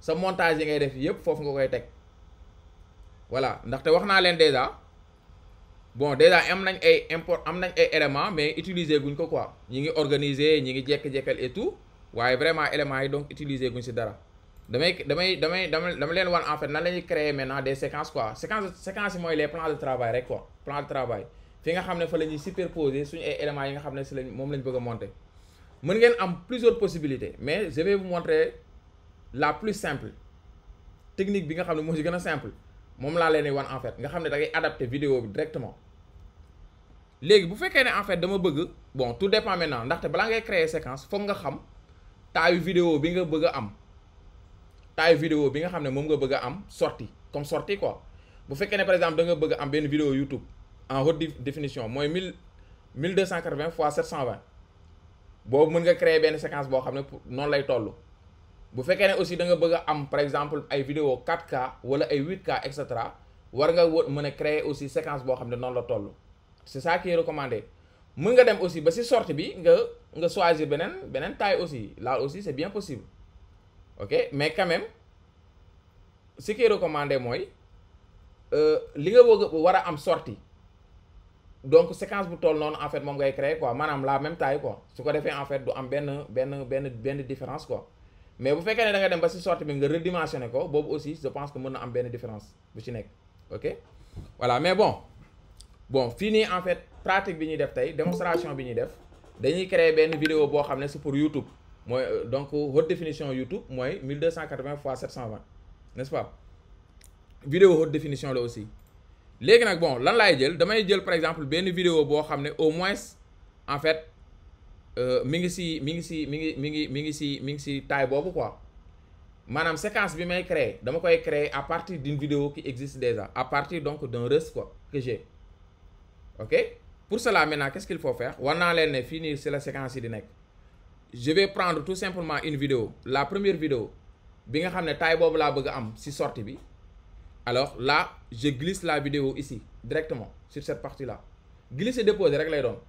sa montage yi ngay def yépp foofu nga koy teg voilà ndaxte wax naa leen déjà. Bon, déjà, il y a des éléments, mais utilisez les quoi. Ils sont organisés, ils sont et tout. Ouais, vraiment, les éléments, donc utilisez les dara. Demain, demain, demain, demain, demain, en fait, nous créons maintenant des séquences quoi. Séquences, séquences, moi, les plans de travail, quoi. Plans de travail. Fait que nous avons superposé sur les éléments, nous avons fait les monter. Nous avons plusieurs possibilités, mais je vais vous montrer la plus simple. Technique, bien que nous avons simple. Mom la leen wan en fait nga xam ne da ngay adapter vidéo bi directement. Léegi bu fekkee ne en fait dama bëgg bon tout dépend maintenant ndaxte balaa ngay créer séquence foog nga xam taayu vidéo bi nga bëgg a am taayu vidéo bi nga xam ne moom nga bëgg a am sortie comme sortie quoi bu fekkee ne par exemple da nga bëgg a am benn vidéo YouTube en haute définition mooy mille deux cent quatre-vingts fois sept cent vingt boobu mën nga créer benn séquence boo xam ne noonu lay toll. Bu fekkee ne aussi da nga bëgg a am par exemple ay vidéo quatre K wala ay huit K et cetera war nga mën a créer aussi séquence boo xam ne noonu la toll c'est ça qui est recommandé mën nga dem aussi ba si sortie bi nga nga choisir beneen beneen taille aussi là aussi c'est bien possible. OK mais quand même ce qui est recommandé mooy li nga bëgg war a am sortie donc séquence bu toll noonu en fait moom ngay créer quoi maanaam la même taille quoi su ko defee en fait du am benn benn benn benn différence quoi. Mais vous faites que vous avez une sortie, vous redimensionnez. Bob aussi, je pense que vous avez une différence. OK? Voilà, mais bon. Bon, fini en fait, pratique, démonstration, vous avez créé une vidéo pour YouTube. Donc, haute définition YouTube, mille deux cent quatre-vingts fois sept cent vingt. N'est-ce pas? Vidéo haute définition là aussi. Maintenant, bon, je vais par exemple une vidéo pour au moins, en fait, mingi si mingi si mingi mingi mingi si mingi si taille boobu quoi maanaam séquence bi may créer dama koy créer à partir d'une vidéo qui existe déjà à partir donc d'un reste quoi que j'ai. OK pour cela maintenant qu'est-ce qu'il faut faire war naa leen ne fii nii c'est la séquence yi di nekk je vais prendre tout simplement une vidéo la première vidéo bi nga xam ne taille boobu laa bëgg a am si sortie bi alors là je glisse la vidéo ici directement sur cette partie là glisser déposer rek lay doon.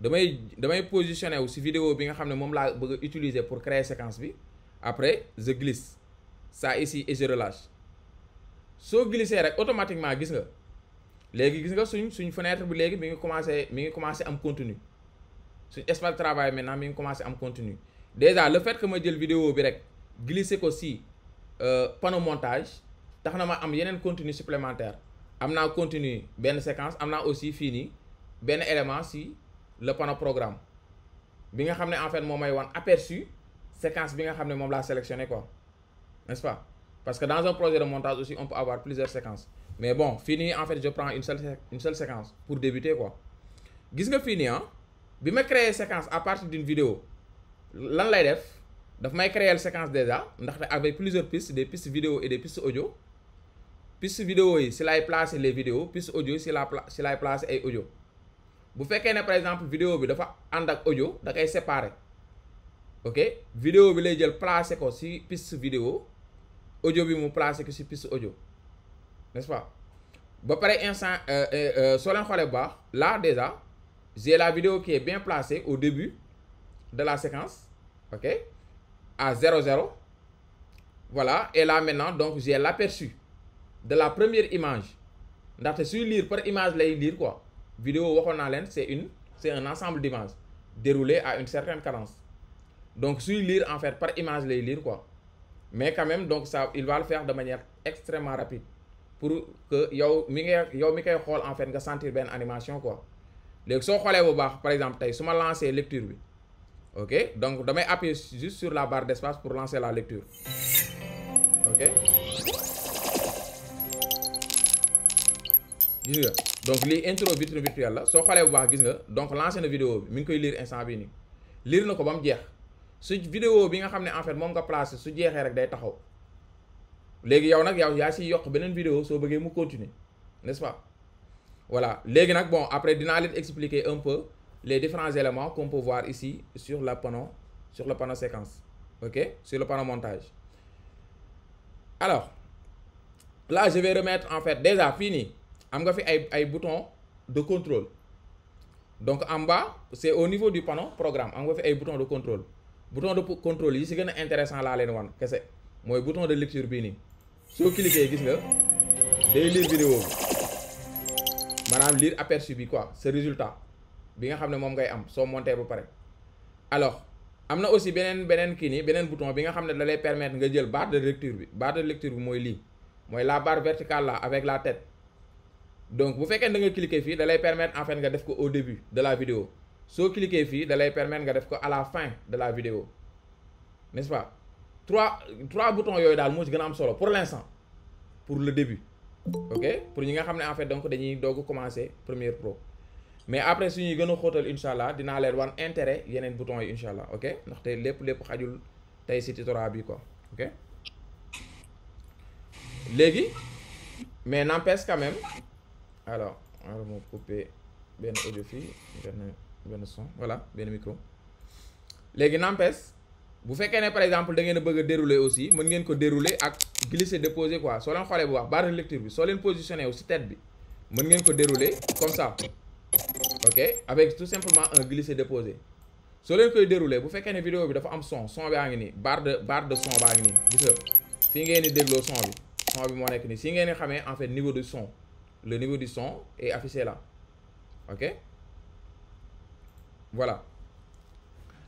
damay damay positionner aussi vidéo bi nga xam ne moom laa bëgg utiliser pour créer séquence bi après je glisse ça ici et je relâche soo glissé rek automatiquement gis nga léegi gis nga suñ suñ fenêtre bi léegi mi ngi commencé mi ngi commencé am contenu suñ espace de travail maintenant mi ngi commencé am contenu déjà le fait que ma jël vidéo bi rek glisser ko si panneau montage tax na ma am yeneen contenu supplémentaire am naa contenu benn séquence am naa aussi fii nii benn élément si le panneau programme bi nga xam ne en fait moom may wan aperçu séquence bi nga xam ne moom laa sélectionné quoi n'est-ce pas parce que dans un projet de montage aussi on peut avoir plusieurs séquences. Mais bon, fini, en fait, je prends une seule, une seule séquence pour débuter, quoi. Gis nga fini, hein? Si je crée une séquence à partir d'une vidéo, lan lay def? Daf may créer une séquence déjà, avec plusieurs pistes, des pistes vidéo et des pistes audio. Pistes vidéo, c'est là il place les vidéos. Pistes audio, c'est là il place les audio. Vous faites que, par exemple, vidéo, dafa ànd ak audio, da koy séparer. Ok? Vidéo, bi lay jël placer ko ci piste vidéo. Audio, bi mu placer ko ci piste audio. N'est-ce pas? Bon, pareil, instant, euh, euh, euh, là déjà, j'ai la vidéo qui est bien placée au début de la séquence, ok? À zéro zéro. Voilà, et là maintenant, donc j'ai l'aperçu de la première image. Donc, c'est sur lire, par image, là, lire quoi? Vidéo, c'est une, c'est un ensemble d'images déroulées à une certaine cadence. Donc, sur lire, en fait, par image, là, lire quoi? Mais quand même, donc, ça, il va le faire de manière extrêmement rapide. Pour que yow mi ngay yow mi koy xool en fait nga sentir benn animation quoi léegi soo xoolee bu baax par exemple tey su ma lancer lecture bi ok donc damay appuyer juste sur la barre d'espace pour lancer la lecture ok gis nga donc lii intro vitre virtuelle la soo xoolee bu baax gis nga donc lancer na vidéo bi mi ngi koy lire instant bii nii lire na ko ba mu jeex su vidéo bi nga xam ne en fait moom nga placé su jeexee rek day taxaw. Léegi yow nag yow yaa si yokk beneen vidéo soo bëggee mu continuer n'est-ce pas voilà léegi nag bon après dinaa leen expliquer un peu les différents éléments qu'on peut voir ici sur le panneau sur le panneau séquence ok sur le panneau montage. Alors là je vais remettre en fait déjà fini am nga fi ay ay boutons de contrôle donc en bas c'est au niveau du panneau programme am nga fi ay boutons de contrôle boutons de contrôle yi si gën a intéressant laa leen wan kese mooy bouton de lecture bii nii soo cliquer gis nga day lire vidéo bi maanaam lire aperçu bi quoi ce résultat bi nga xam ne moom ngay am soo monté ba pare. Alors am na aussi beneen beneen kii nii beneen bouton bi nga xam ne da lay permettre nga jël barre de lecture bi barre de lecture bi mooy lii mooy la barre verticale là avec la tête donc bu fekkee da nga cliquer fii da lay permettre en fait nga def ko au début de la vidéo soo cliquer fii da lay permettre nga def ko à la fin de la vidéo n'est-ce pas. Trois, trois boutons yoy dal mo ci gëna am solo pour l'instant pour le début OK pour ñi nga xamné en fait donc dañuy dogu commencer Premiere Pro mais après suñu gëna xootal inshallah dina leen wan intérêt yenen boutons yi inshallah OK ndax té lépp lépp xajul tay ci tutoriel bi quoi OK légui mais n'empêche quand même alors on va couper ben audio fi ben ben son voilà ben micro légui n'empêche. Vous faites que par exemple, vous voulez dérouler aussi, vous pouvez dérouler et glisser, déposer quoi. Si vous regardez la barre de lecture, si vous positionnez aussi la tête, vous pouvez dérouler comme ça. Ok? Avec tout simplement un glisser, déposer. Si vous déroulez, vous faites que la vidéo a un son, son est en barre de, barre de son est en barre. Si vous avez déroulé le son, son est en barre. Si vous avez en fait le niveau du son, le niveau du son est affiché là. Ok? Voilà.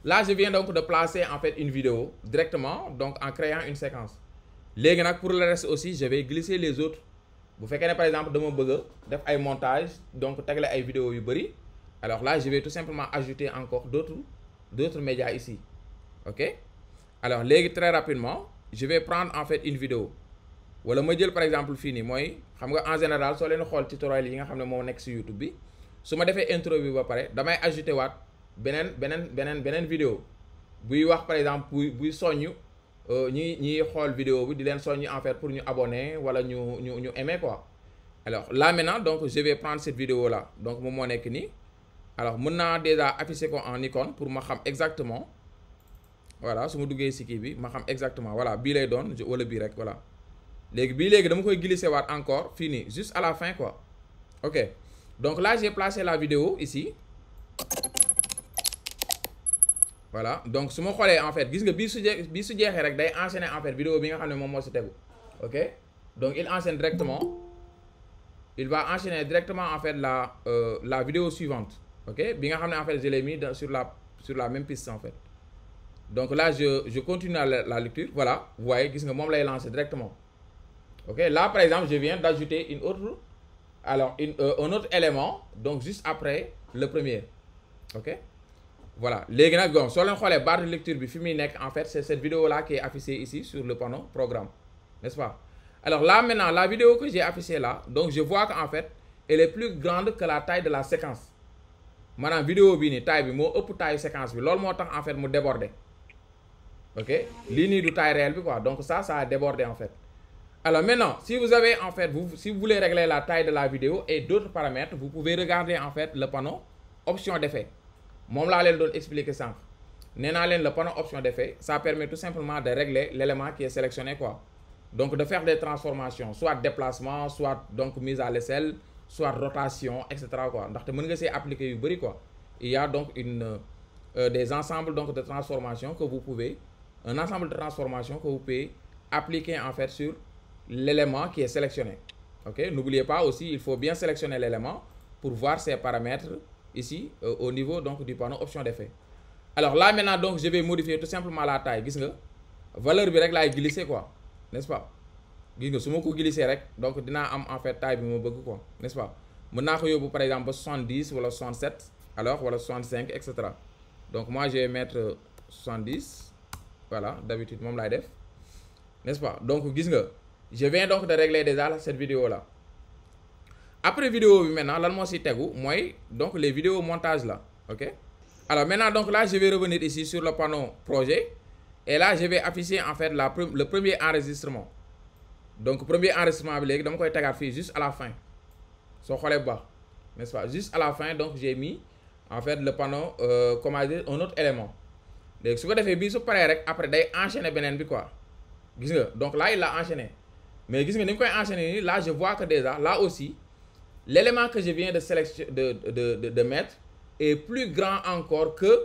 Là, je viens donc de placer en fait une vidéo directement, donc en créant une séquence. Maintenant, pour le reste aussi, je vais glisser les autres. Vous faites que par exemple, de mon blog, de faire un montage, donc tagler une vidéo Uberi. Alors là, je vais tout simplement ajouter encore d'autres, d'autres médias ici. Ok? Alors, les, très rapidement, je vais prendre en fait une vidéo. Ou le modèle par exemple fini. Moi, en général, si vous allez voir le tutoriel, vous allez voir sur YouTube. Si je fais intro, je vais ajouter what. Benen benen benen benen vidéo buy wax par exemple buy buy soñu ñi ñi xol vidéo bi di len soñu en fait pour ñu abonner wala ñu ñu ñu aimer quoi. Alors là maintenant donc je vais prendre cette vidéo là donc mo mo nek ni alors mën na déjà afficher ko en icône pour ma xam exactement voilà su ma duggé ci ki bi ma xam exactement voilà bi lay doon wala bi rek voilà légui bi légui dama koy glisser waat encore fini juste à la fin quoi. OK donc là j'ai placé la vidéo ici. Voilà, donc si je regarde en fait, vous voyez que si je regarde, il enchaîne en fait vidéo bien que je ne m'en moque pas. Ok, donc il enchaîne directement il va enchaîner directement en fait la, euh, la vidéo suivante. Ok, bien en fait, je l'ai mis dans, sur, la, sur la même piste en fait. Donc là, je, je continue la, la lecture. Voilà, vous voyez, moi, je l'ai lancé directement. Ok, là par exemple, je viens d'ajouter une autre, alors une, euh, un autre élément, donc juste après le premier. Ok, voilà. Les gars, bon, sur le barre de lecture, en fait, c'est cette vidéo là qui est affichée ici sur le panneau programme, n'est-ce pas? Alors là, maintenant, la vidéo que j'ai affichée là, donc je vois qu'en fait, elle est plus grande que la taille de la séquence. Maintenant, vidéo bini taille bi mo ëpp taille séquence bi, lool mo tax en fait mu déborder. OK? Li ni du taille réelle bi quoi. Donc ça ça a débordé en fait. Alors maintenant, si vous avez en fait vous si vous voulez régler la taille de la vidéo et d'autres paramètres, vous pouvez regarder en fait le panneau option d'effet. Mom la len doon expliquer ça. Néna len le panneau option d'effet, ça permet tout simplement de régler l'élément qui est sélectionné quoi. Donc de faire des transformations, soit déplacement, soit donc mise à l'aisselle, soit rotation, et cetera. Il y a donc une, euh, des ensembles donc, de transformations que vous pouvez, un ensemble de transformations que vous pouvez appliquer en fait sur l'élément qui est sélectionné. Okay? N'oubliez pas aussi, il faut bien sélectionner l'élément pour voir ses paramètres ici euh, au niveau donc, du panneau option d'effet. Alors là maintenant, donc, je vais modifier tout simplement la taille. La valeur là est glissée quoi. N'est-ce pas? Si je glisse, donc je vais en fait taille que je veux. N'est-ce pas? Je vais par exemple soixante-dix ou soixante-sept, alors voilà soixante-cinq, et cetera. Donc moi je vais mettre soixante-dix. Voilà, d'habitude, je vais le faire. N'est-ce pas? Donc je viens donc de régler déjà cette vidéo là. Après vidéo, maintenant, là moi c'est moi donc les vidéos montage là. Ok? Alors maintenant, donc là je vais revenir ici sur le panneau projet. Et là, je vais afficher en fait la, le premier enregistrement. Donc, premier enregistrement, je vais tagarder juste à la fin. Sur le bas, n'est-ce pas? Juste à la fin, donc j'ai mis en fait le panneau, euh, comment dire, un autre élément. Donc, si vous avez fait bisous pareil, après, d'ailleurs, enchaîner Benen quoi. Donc là, il l'a enchaîné. Mais enchaîné, là, je vois que déjà, là aussi, l'élément que je viens de, de, de, de, de mettre est plus grand encore que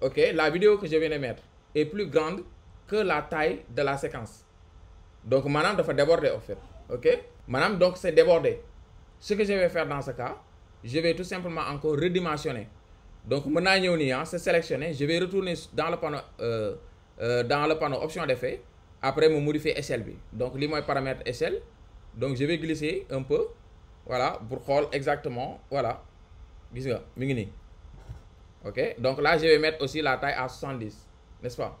okay, la vidéo que je viens de mettre. Est plus grande que la taille de la séquence. Donc maintenant, il faut déborder en fait. Ok? Maintenant, donc c'est débordé. Ce que je vais faire dans ce cas, je vais tout simplement encore redimensionner. Donc maintenant, c'est sélectionné. Je vais retourner dans le panneau, euh, euh, dans le panneau option d'effet. Après, je vais modifier échelle. Donc les paramètres échelle. Donc je vais glisser un peu. Voilà, pour voir exactement. Voilà. Ok? Donc là, je vais mettre aussi la taille à soixante-dix. N'est-ce pas?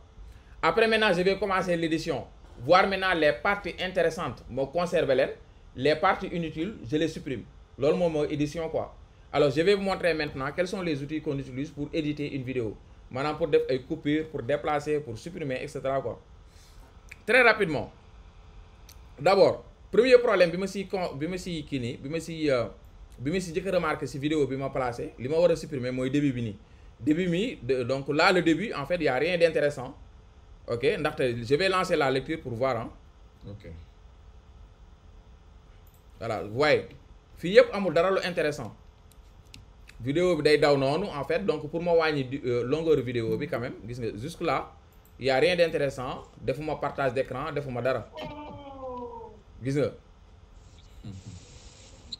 Après maintenant, je vais commencer l'édition. Voir maintenant les parties intéressantes, je conserve les, les parties inutiles, je les supprime. C'est mon édition quoi. Alors, je vais vous montrer maintenant quels sont les outils qu'on utilise pour éditer une vidéo. Maintenant, pour couper, pour déplacer, pour supprimer, et cetera quoi. Très rapidement. D'abord, premier problème, je me suis dit que j'ai remarqué cette vidéo que je placée, je vais supprimer mon début. Début, donc là, le début, en fait, il n'y a rien d'intéressant. Ok, je vais lancer la lecture pour voir. Hein? Ok. Voilà, vous voyez. Il y a un peu intéressant. La vidéo est down, en fait. Donc, pour moi, il y a une longueur vidéo, quand même. Jusque-là, il n'y a rien d'intéressant. De faire mon partage d'écran, de faire mon dara.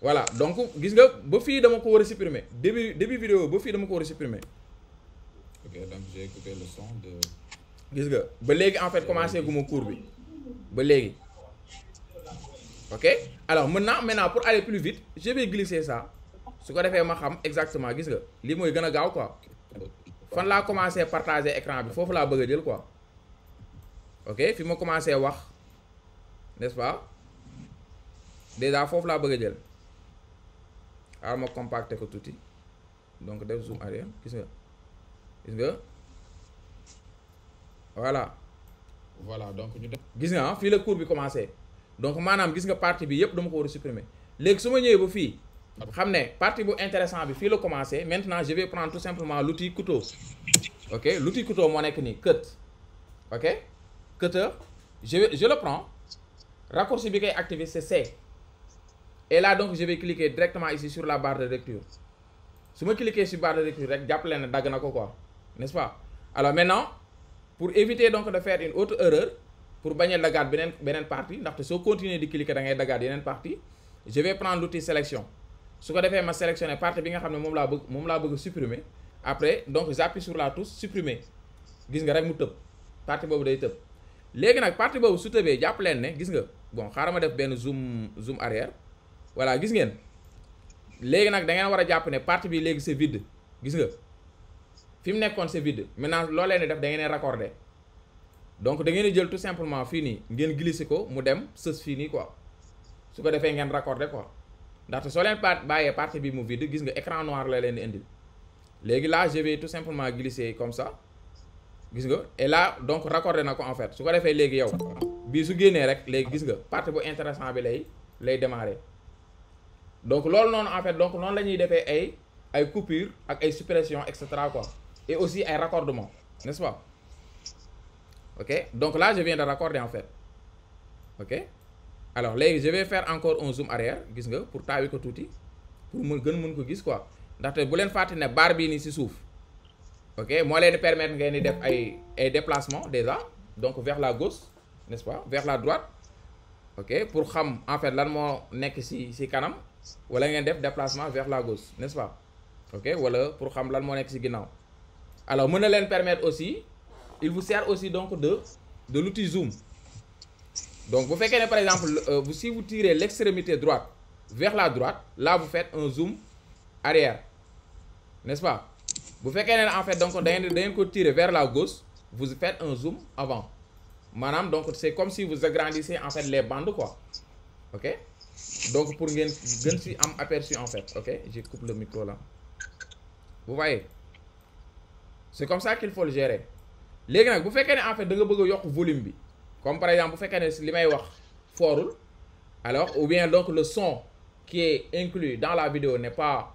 Voilà, donc, vous voyez, je vais supprimer. Début vidéo, je vais supprimer. Ok, donc j'ai coupé le son de... Qu'est-ce que vous en fait commencer avec mon cours. Ok? Alors maintenant, maintenant, pour aller plus vite, je vais glisser ça. Ce que je vais faire, exactement. Qu'est-ce que les mots sont gars quoi? Quand là commencer à partager l'écran, il faut que la bague quoi. Ok? Puis je commence à voir. N'est-ce pas? Déjà, il faut que la bague. Alors, je compacte avec tout. Donc, je vais zoom arrière. Qu'est-ce que qu'est-ce que voilà. Voilà, donc nous disons, fille le cours bi commencer. Donc manam gis nga partie bi yépp dama ko wara supprimer. Légui suma ñëwé ba fi, xamné partie bu intéressant bi fi le commencer. Maintenant, je vais prendre tout simplement l'outil couteau. OK, l'outil couteau mo nek ni cut. OK? Cutter, je je le prends. Raccourci bi kay activer c'est C. Et là donc je vais cliquer directement ici sur la barre de lecture. Suma cliquer sur barre de lecture rek japp len dag nako quoi. N'est-ce pas? Alors maintenant pour éviter donc de faire une autre erreur, pour bagner la garde benen benen partie, parce que si on continue de cliquer dans la garde benen partie, je vais prendre l'outil sélection. Ce que je vais sélectionner, partie bien que je vais supprimer. Après, donc j'appuie sur la touche supprimer. Vous voyez, je vais partie bobu day teub légui nak partie bobu su teubé japp len né gis nga bon xaarama def ben zoom zoom arrière voilà gis ngeen légui nak da ngeen wara japp né partie bi légui c'est vide gis nga fimu nekkon c'est vide maintenant lo len def da ngeen raccorder donc da ngeen jël tout simplement fi ni ngeen glisser ko mu dem seus fi ni quoi su ko defé ngeen raccorder quoi ndax so len part baye partie bi mu vide gis nga écran noir la len indi légui là je vais tout simplement glisser comme ça. Et là, donc, raccorder en fait. Ce que je fais, c'est que vous avez vu la partie intéressante est démarrée. Donc, en fait, donc, nous avons fait des coupures, des suppressions, et cetera. Quoi. Et aussi des raccordements. N'est-ce pas? Ok? Donc là, je viens de raccorder en fait. Ok? Alors, les, je vais faire encore un zoom arrière. Pour que tout le monde puisse voir. Parce que si vous faites une barre, vous ok, moi, je vais permettre des déplacements déjà, donc vers la gauche, n'est-ce pas, vers la droite, ok, pour savoir en fait l'arme n'est si si canam, voilà un déplacement vers la gauche, n'est-ce pas, ok, voilà pour savoir l'arme n'est si guinant. Alors, moi, je vais permettre aussi, il vous sert aussi donc de de l'outil zoom. Donc, vous faites par exemple, euh, vous, si vous tirez l'extrémité droite vers la droite, là vous faites un zoom arrière, n'est-ce pas? Vous faites en fait donc d'un côté tiré vers la gauche, vous faites un zoom avant. Madame, donc c'est comme si vous agrandissez en fait les bandes quoi. Ok. Donc pour que je suis aperçu en fait. Ok. Je coupe le micro là. Vous voyez. C'est comme ça qu'il faut le gérer. Les gars, vous faites en fait de le volume. Comme par exemple vous faites les meilleurs forul. Alors ou bien donc le son qui est inclus dans la vidéo n'est pas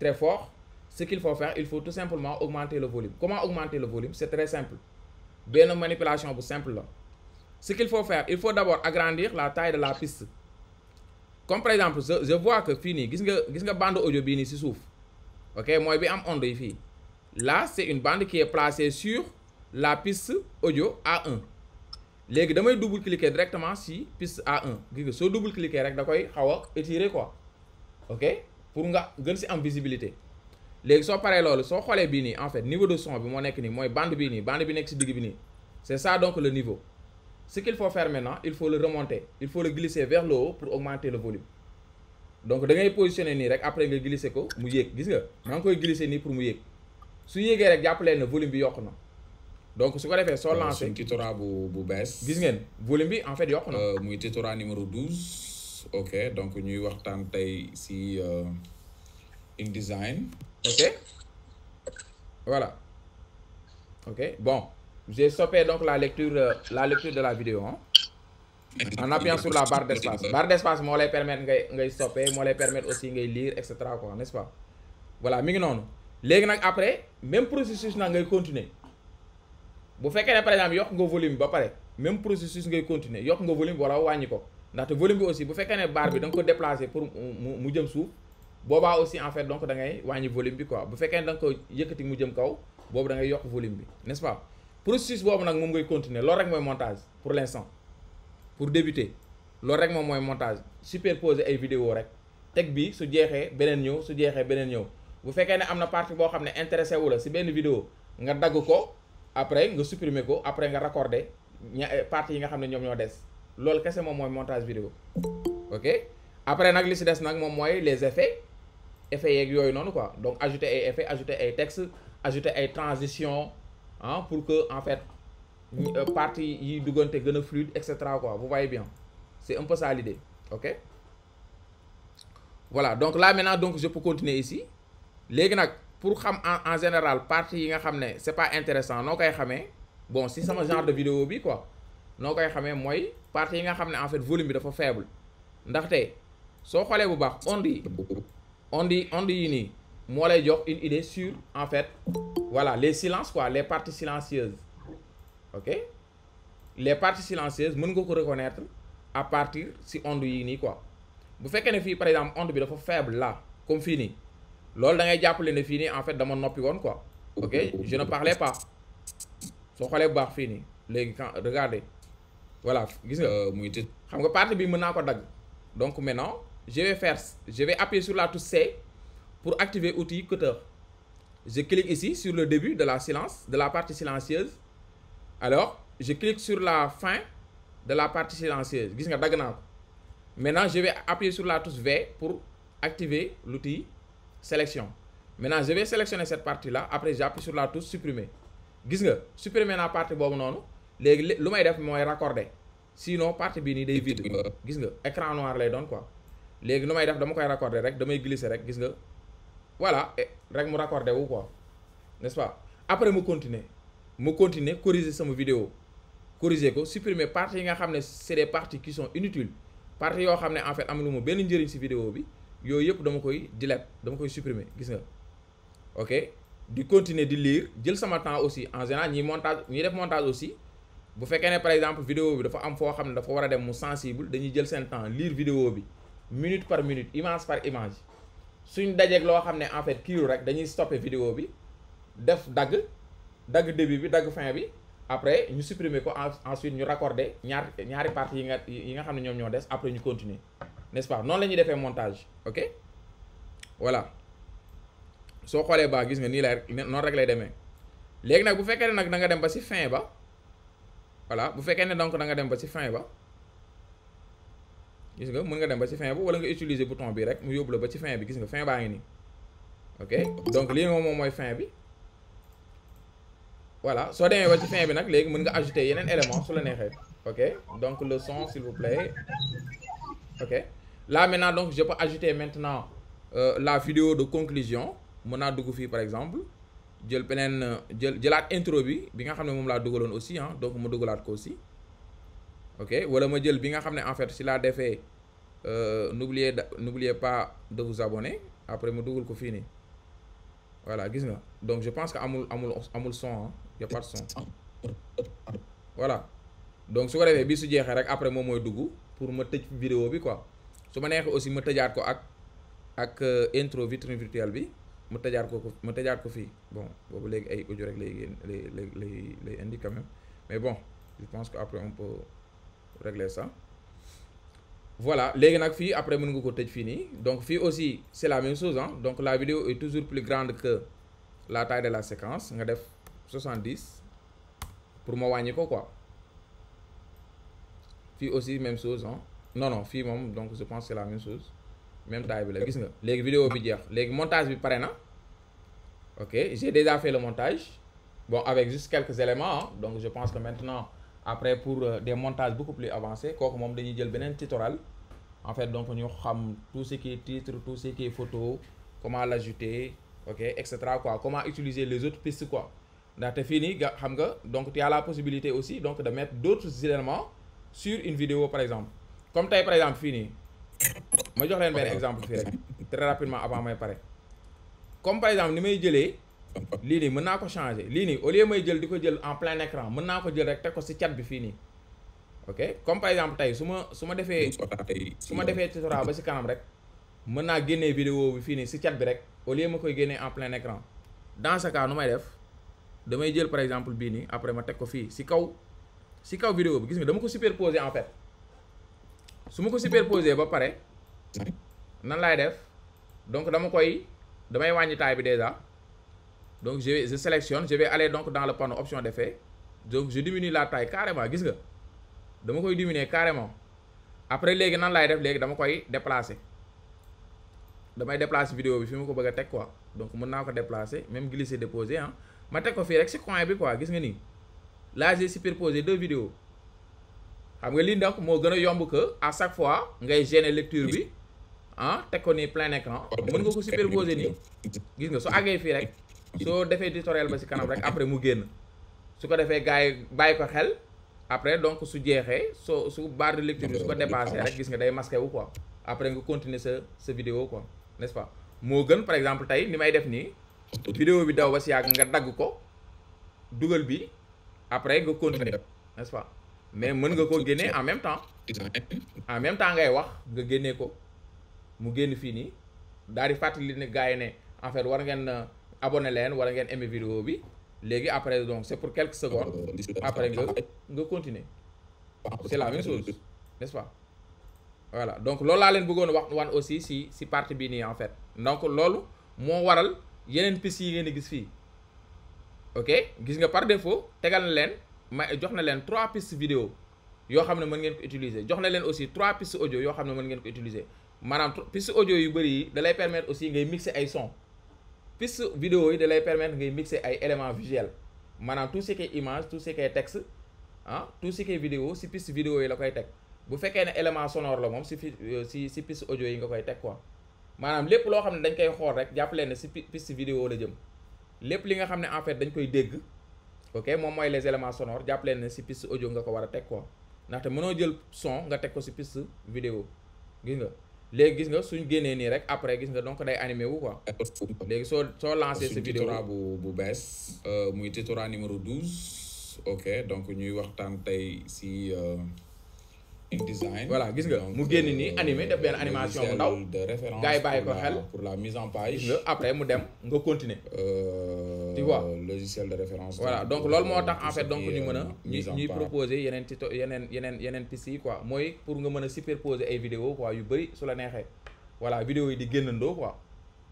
très fort. Ce qu'il faut faire, il faut tout simplement augmenter le volume. Comment augmenter le volume? C'est très simple. Bien une manipulation pour simple là. Ce qu'il faut faire, il faut d'abord agrandir la taille de la piste. Comme par exemple, je, je vois que fini, vous voyez la bande audio bini si souffle. Ok, moi je am onde ici. Là, c'est une bande qui est placée sur la piste audio A un. Les gars, je double-cliquer directement sur piste A un. Si je double-cliquer, je vais étirer quoi. Ok, pour que vous ayez une visibilité. Les gens pareil là, sont quoi les bini en fait niveau de son, mon écran, moi bande bini, bande bini c'est bini. C'est ça donc le niveau. Ce qu'il faut faire maintenant, il faut le remonter, il faut le glisser vers le haut pour augmenter le volume. Donc da ngay positionner ni rek après nga glisser ko mu yek, gis nga? Nga koy glisser ni pour mu yek. Su yegé rek jappalé na volume bi yok na. Donc su ko défé so lancer tutoriel bu bu bess. Gis ngeen volume bi en fait yok na. Euh muy tutoriel numéro douze. OK, donc ñuy waxtaan tay ci euh InDesign. Ok, voilà. Ok, bon, j'ai stoppé donc la lecture, euh, la lecture de la vidéo hein, en appuyant sur la barre d'espace. Barre d'espace, moi les permet de stopper, moi les permet aussi de lire, et cetera. N'est-ce pas? Voilà, mignon. Les gens après, même processus n'a pas continué. Vous faites par exemple, vous avez un volume, même processus n'a pas continué. Vous avez un volume, voilà, vous avez un volume aussi. Vous faites une barre, donc vous déplacez pour vous dire sous. Boba aussi en fait donc da ngay wañi volume bi quoi bu fekkene dang ko yëkëti mu jëm kaw bobu da ngay yok volume bi n'est-ce pas processus bobu nak mom ngay continuer lool rek moy montage pour l'instant pour débuter lool rek mom moy montage superposer ay vidéo rek tek bi su jéxé benen ñew su jéxé benen ñew bu fekkene amna partie bo xamné intéressé wala ci benn vidéo nga dag ko après nga supprimer ko après nga raccorder partie yi nga xamné ñom ñoo dess lool kessé mom moy montage vidéo OK après nak li ci dess nak mom moy les effets effets yoy non quoi donc ajouter des effets ajouter des textes ajouter des transitions hein, pour que en fait euh, partie yi dougonté gëna fluide etc quoi vous voyez bien c'est un peu ça l'idée ok voilà donc là maintenant donc je peux continuer ici légui nak pour xam en, en général partie yi nga xamné c'est pas intéressant no kay xamé bon si sama genre de vidéo bi quoi no kay xamé moy partie yi nga xamné en fait volume bi dafa faible ndax té so xolé bu baax on dit On dit, on dit, ni. Moi, les gens, une idée sur, en fait, voilà, les silences, quoi, les parties silencieuses. Ok? Les parties silencieuses, vous pouvez reconnaître à partir si on dit, ni, quoi. Vous faites qu'une fille, par exemple, on dit, faible, là, comme fini. Lors d'un diable, ne fini, en fait, dans mon opinion, quoi. Ok? Je ne parlais pas. Sauf que les barres fini. Regardez. Voilà. Vous voyez? Vous partie, vous m'en avez. Donc, maintenant, je vais faire, je vais appuyer sur la touche C pour activer outil cutter. Je clique ici sur le début de la silence, de la partie silencieuse. Alors, je clique sur la fin de la partie silencieuse. Maintenant, je vais appuyer sur la touche V pour activer l'outil sélection. Maintenant, je vais sélectionner cette partie-là. Après, j'appuie sur la touche supprimer. Gis nga supprimer la partie boobu noonu. Léegi lu may def mooy raccorder. Sinon partie bii nii day vide. Gis nga écran noir lay doon quoi. Léegi lu may def dama koy raccorder rek damay glisser rek gis nga. Voilà rek mu raccorder wu quoi. N'est-ce pas? Après mu continuer. Mu continuer corriger sama vidéo. Corriger ko supprimer parties yi nga xam ne c'est des parties qui sont inutiles. Parties yoo xam ne en fait amul mu benn njëriñ ci vidéo bi. Yooyu yëpp dama koy delete dama koy supprimer gis nga. Ok di continuer di lire jël sama temps aussi en général ñi montage ñi def montage aussi bu fekkee ne par exemple vidéo bi dafa am foo xam ne dafa war a dem mu sensible dañuy jël seen temps lire vidéo bi minute par minute image par image suñ dajeeg loo xam ne en fait kiiru rek dañuy stopper vidéo bi def dagg dagg début bi dagg fin bi après ñu supprimer ko ensuite ñu raccorder ñaar ñaari parties yi nga yi nga xam ne ñoom ñoo des après ñu continuer n'est-ce pas noonu la ñuy defee montage ok voilà. Soo xoolee ba gis nga nii la noonu rek lay demee léegi nag bu fekkee ne nag da nga dem ba ci fin ba voilà bu fekkee ne donc da nga dem ba ci fin ba gis nga mën nga dem ba ci fin ba wala nga utiliser bouton bi rek mu yóbbu la ba ci fin bi gis nga fin baa ngi nii ok donc lii moom mooy fin bi voilà soo demee ba ci fin bi nag léegi mën nga ajouter yeneen élément su la neexee ok donc le son s'il vous plaît ok là maintenant donc je peux ajouter maintenant euh, la vidéo de conclusion. Mën naa dugg fii par exemple jël beneen jël jëlaat intro bi bi nga xam ne moom laa dugaloon aussi ah donc ma dugalaat ko aussi ok wala ma jël bi nga xam ne en fait si laa defee n'oubliez n'oubliez pas de vous abonner après ma dugal ko fii nii voilà gis nga donc je pense que amul amul amul son ah y a pas de son voilà donc su ko defee bii su jeexee rek après moom mooy dugg pour ma tëj vidéo bi quoi su ma neexee aussi ma tëjaat ko ak ak intro vitrine virtuelle bi. ma tëjaat ko ma tëjaat ko fii bon boobu léegi ay audio rek lay lay lay lay indi quand même mais bon je pense que après on peut régler ça voilà léegi nag fii après mën nga ko tëj fii nii donc fii aussi c'est la même chose hein donc la vidéo est toujours plus grande que la taille de la séquence nga def soixante-dix pour ma wàññi ko quoi fii aussi même chose hein non non fii moom donc je pense que c'est la même chose. Même taille bi la gis nga léegi vidéo bi jeex léegi montage bi pare na ok j'ai déjà fait le montage bon avec juste quelques éléments hein. Donc je pense que maintenant après pour euh, des montages beaucoup plus avancés kooku moom dañuy jël beneen tutoriel en fait donc ñu xam tout ce qui est titre tout ce qui est photo comment l'ajouter ok et cetera quoi comment utiliser les autres pistes quoi ndaxte fii nii nga xam nga donc tu as la possibilité aussi donc de mettre d'autres éléments sur une vidéo par exemple comme tey par exemple fii nii. Ma jox leen benn exemple fii rek très rapidement avant may pare comme par exemple ni may jëlee lii nii mën naa ko changer lii nii au lieu may jël di ko jël en plein écran mën naa ko jël rek teg ko ci chat bi fii nii ok comme par exemple tey su ma su ma defee su ma defee tutoriel ba ci kanam rek mën naa génnee vidéo bi fii nii ci chat bi rek au lieu ma koy génnee en plein écran dans ce cas nu may def damay jël par exemple bii nii après ma teg ko fii ci kaw ci kaw vidéo bi gis nga dama ko superposer en fait su ma ko superposer ba pare nan laay def donc dama koy damay wàññi taille bi déjà donc je vais je sélectionne je vais aller donc dans le panneau option d'effet donc je diminue la taille carrément gis nga dama koy diminuer carrément après léegi nan laay def léegi dama koy déplacer damay déplacer vidéo bi fi ma ko bëgg a teg quoi donc mën naa ko déplacer même glisser déposer ah ma teg ko fii rek ci coin bi quoi gis nga nii là j'ai superposé deux vidéos xam nga lii ndax moo gën a yomb que à chaque fois ngay gêner lecture bi. ah teg ko nii plein écran mën nga ko superposer nii gis nga soo àggee fii rek soo defee tutoriel ba ci kanam rek après mu génn su ko defee gars yi bàyyi ko xel après donc su jeexee soo su barre de lecture bi su ko dépassé rek gis nga day masqué wu quoi après nga continuer sa sa vidéo quoi n'est-ce pas moo gën par exemple tey ni may def nii vidéo bi daw ba ci yàgg nga dagg ko dugal bi après nga continuer n'est-ce pas mais mën nga ko génnee en même temps en même temps ngay wax nga génnee ko mu génn fii nii daal di fàttali ne gars yi ne en fait war ngeen abonné leen war ngeen aimer vidéo bi léegi après donc c'est pour quelques secondes après nga nga continuer c'est la même chose n'est-ce pas voilà donc loolu laa leen bëggoon wax wan aussi si si partie bi nii en fait donc loolu moo waral yeneen piste yi ngeen di gis fii ok gis nga par défaut tegal na leen ma jox na leen trois pistes vidéo yoo xam ne mën ngeen ko utiliser jox na leen aussi trois pistes audio yoo xam ne mën ngeen ko utiliser maanaam piste audio yu bëri yi da lay permettre aussi ngay mixer ay son piste vidéo yi da lay permettre ngay mixer ay éléments visuels maanaam tout ce qui est image tout ce qui est texte ah tout ce qui est vidéo si piste vidéo yi la koy teg bu fekkee ne élément sonore la moom si si si piste audio yi nga koy teg quoi maanaam lépp loo xam ne dañ koy xool rek jàpp leen ne si piste vidéo la jëm lépp li nga xam ne en fait dañ koy dégg ok moom mooy les éléments sonores jàpp leen ne si piste audio nga ko war a teg quoi ndaxte mënoo jël son nga teg ko si piste vidéo gis nga léegi gis nga suñ génnee nii rek après gis nga donc day animé wu quoi léegi soo soo lancé sa vidéo bu bu bees muy tutoriel numéro douze ok donc ñuy waxtaan tey si InDesign. Voilà, gis nga mu génn nii animé def benn animation bu ndaw gars yi bàyyi ko xel pour la mise en page nga après mu dem nga continuer tu vois logiciel de référence voilà donc loolu moo tax en fait donc ñu mën a ñuy proposer yeneen tuto yeneen yeneen yeneen piste yi quoi mooy pour nga mën a superposer ay vidéo quoi yu bëri su la neexee voilà vidéo yi di génnandoo quoi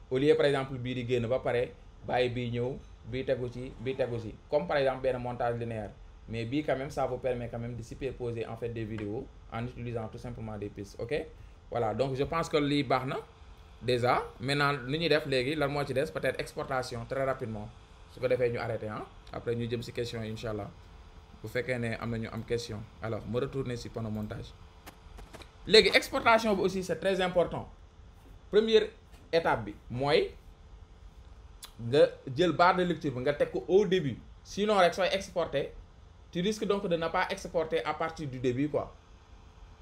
au lieu par exemple bii di génn ba pare bàyyi bii ñëw bii tegu ci bii tegu ci comme par exemple benn montage linéaire mais bii quand même ça vous permet quand même de superposer en fait des vidéos en utilisant tout simplement des pistes ok voilà donc je pense que lii baax na déjà maintenant li ñuy def léegi lan moo ci des peut-être exportation très rapidement su ko defee ñu arrêté ah après ñu jëm ci question yi incha allah bu fekkee ne am na ñu am question alors ma retourner ci panneau montage léegi exportation bi aussi c'est très important première étape bi mooy nga jël barre de lecture bi nga teg ko au début sinon rek sooy exporter tu risques donc de ne pas exporter à partir du début quoi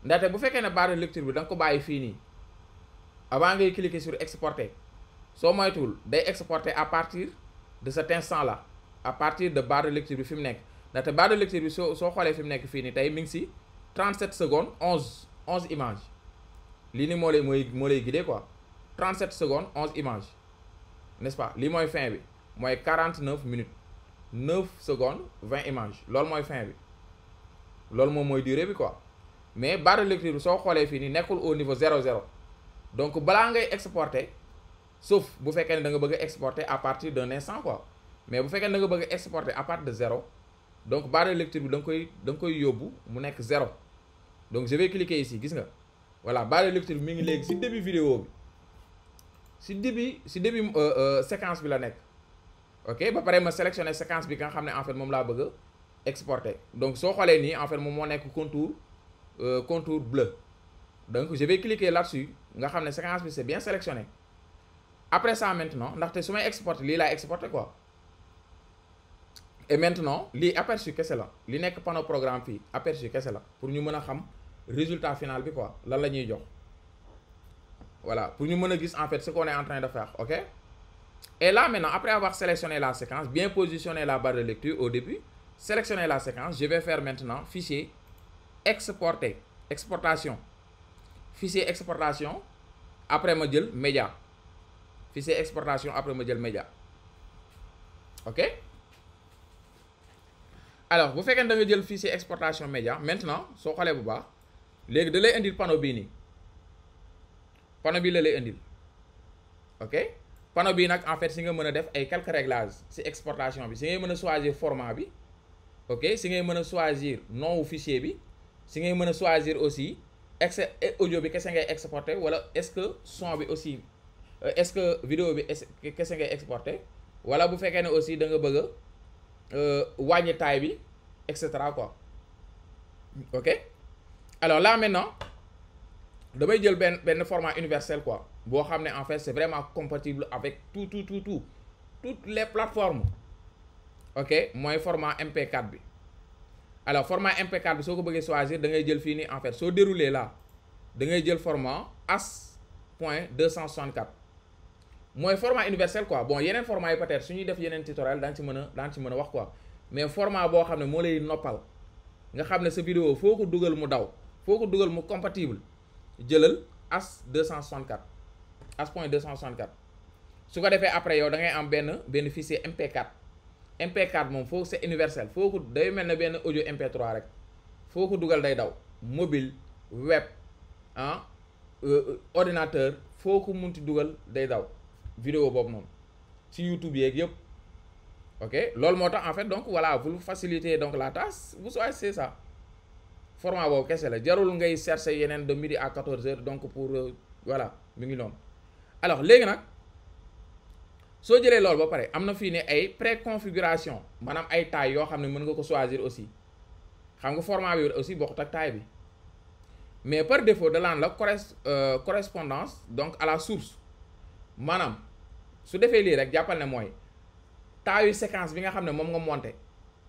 ndaxte bu fekkee ne barre de lecture bi da nga ko bàyyi fii nii avant ngay cliquer sur exporter soo moytuwul day exporter à partir de cet instant là à partir de barre de lecture bi fi mu nekk ndaxte barre de lecture bi soo soo xoolee fi mu nekk fii nii tey mi ngi si trente-sept secondes onze onze images lii nii moo lay mooy moo lay guider quoi trente-sept secondes onze images n'est-ce pas lii mooy fin bi mooy quarante-neuf minutes neuf secondes vingt images loolu mooy fin bi loolu moom mooy durée bi quoi mais barre de lecture bi soo xoolee fii nii nekkul au niveau zéro zéro donc balaa ngay exporter sauf bu fekkee ne da nga bëgg a exporter à partir d'un instant quoi mais bu fekkee ne da nga bëgg a exporter à partir de zéro donc barre de lecture bi da nga koy da nga koy yóbbu mu nekk zéro donc je vais cliquer ici gis nga voilà barre de lecture bi mi ngi léegi si début vidéo bi si début si début séquence bi la nekk ok ba pare ma sélectionner séquence bi nga xam ne en fait moom laa bëgg a exporter donc soo xoolee nii en fait moom moo nekk contour Euh, contour bleu donc je vais cliquer là-dessus nga xam ne séquence bi c'est bien sélectionné après ça maintenant ndaxte su may exporter lii laay exporter quoi et maintenant lii aperçu kese la li nekk panneau programme fii aperçu kese la pour ñu mën a xam résultat final bi quoi lan la ñuy jox voilà pour ñu mën a gis en fait ce qu'on est en train de faire ok et là maintenant après avoir sélectionné la séquence bien positionné la barre de lecture au début sélectionner la séquence je vais faire maintenant fichier exporter exportation fichier exportation après ma jël média fichier exportation après ma jël média ok alors bu fekkee da nga jël fichier exportation média maintenant soo xoolee bu baax léegi da lay indil panneau bii nii panneau bii la lay indil ok panneau bii nag en fait si nga mën a def ay quelques réglages si exportation bi si ngay mën a choisir format bi ok si ngay mën a choisir nom fichier bi si ngay mën a choisir aussi ex audio bi kese ngay exporter wala est-ce que son bi aussi est-ce que vidéo bi kese ngay exporter wala bu fekkee ne aussi da nga bëgg a wàññi taille bi et cetera quoi ok alors là maintenant damay jël benn benn format universel quoi boo xam ne en fait c'est vraiment compatible avec tout tout tout tout toutes les plateformes ok mooy format M P quatre bi. alors format M P quatre bi soo ko bëggee choisir da ngay jël fii nii en fait soo déroulé là da ngay jël format H point deux cent soixante-quatre mooy format universel quoi bon yeneen format yi peut-être su ñuy def yeneen tutoriel daan ci mën a daan ci mën a wax quoi mais format boo xam ne moo lay noppal nga xam ne sa vidéo foo ko dugal mu daw foo ko dugal mu compatible jëlal H point deux cent soixante-quatre H point deux cent soixante-quatre su ko defee après yow da ngay am benn benn fichier M P quatre M P quatre moom foo c'est universel foo ko day mel ne benn audio M P trois rek foo ko dugal day daw mobile web ah ordinateur foo ko munti dugal day daw vidéo boobu noonu si YouTube yeeg yëpp ok loolu moo tax en fait donc voilà vous facilitez donc la tâche vous savez c'est ça format boobu kese la jarul ngay chercher yeneen de midi à quatorze heures donc pour voilà mi ngi noonu alors léegi nag soo jëlee loolu ba pare am na fii ne ay préconfiguration maanaam ay taille yoo xam ne mën nga ko choisir aussi xam nga format bi aussi bokkut ak taille bi mais par défaut da laan la correspondance donc à la source maanaam su defee lii rek jàppal ne mooy taille yu séquence bi nga xam ne moom nga monté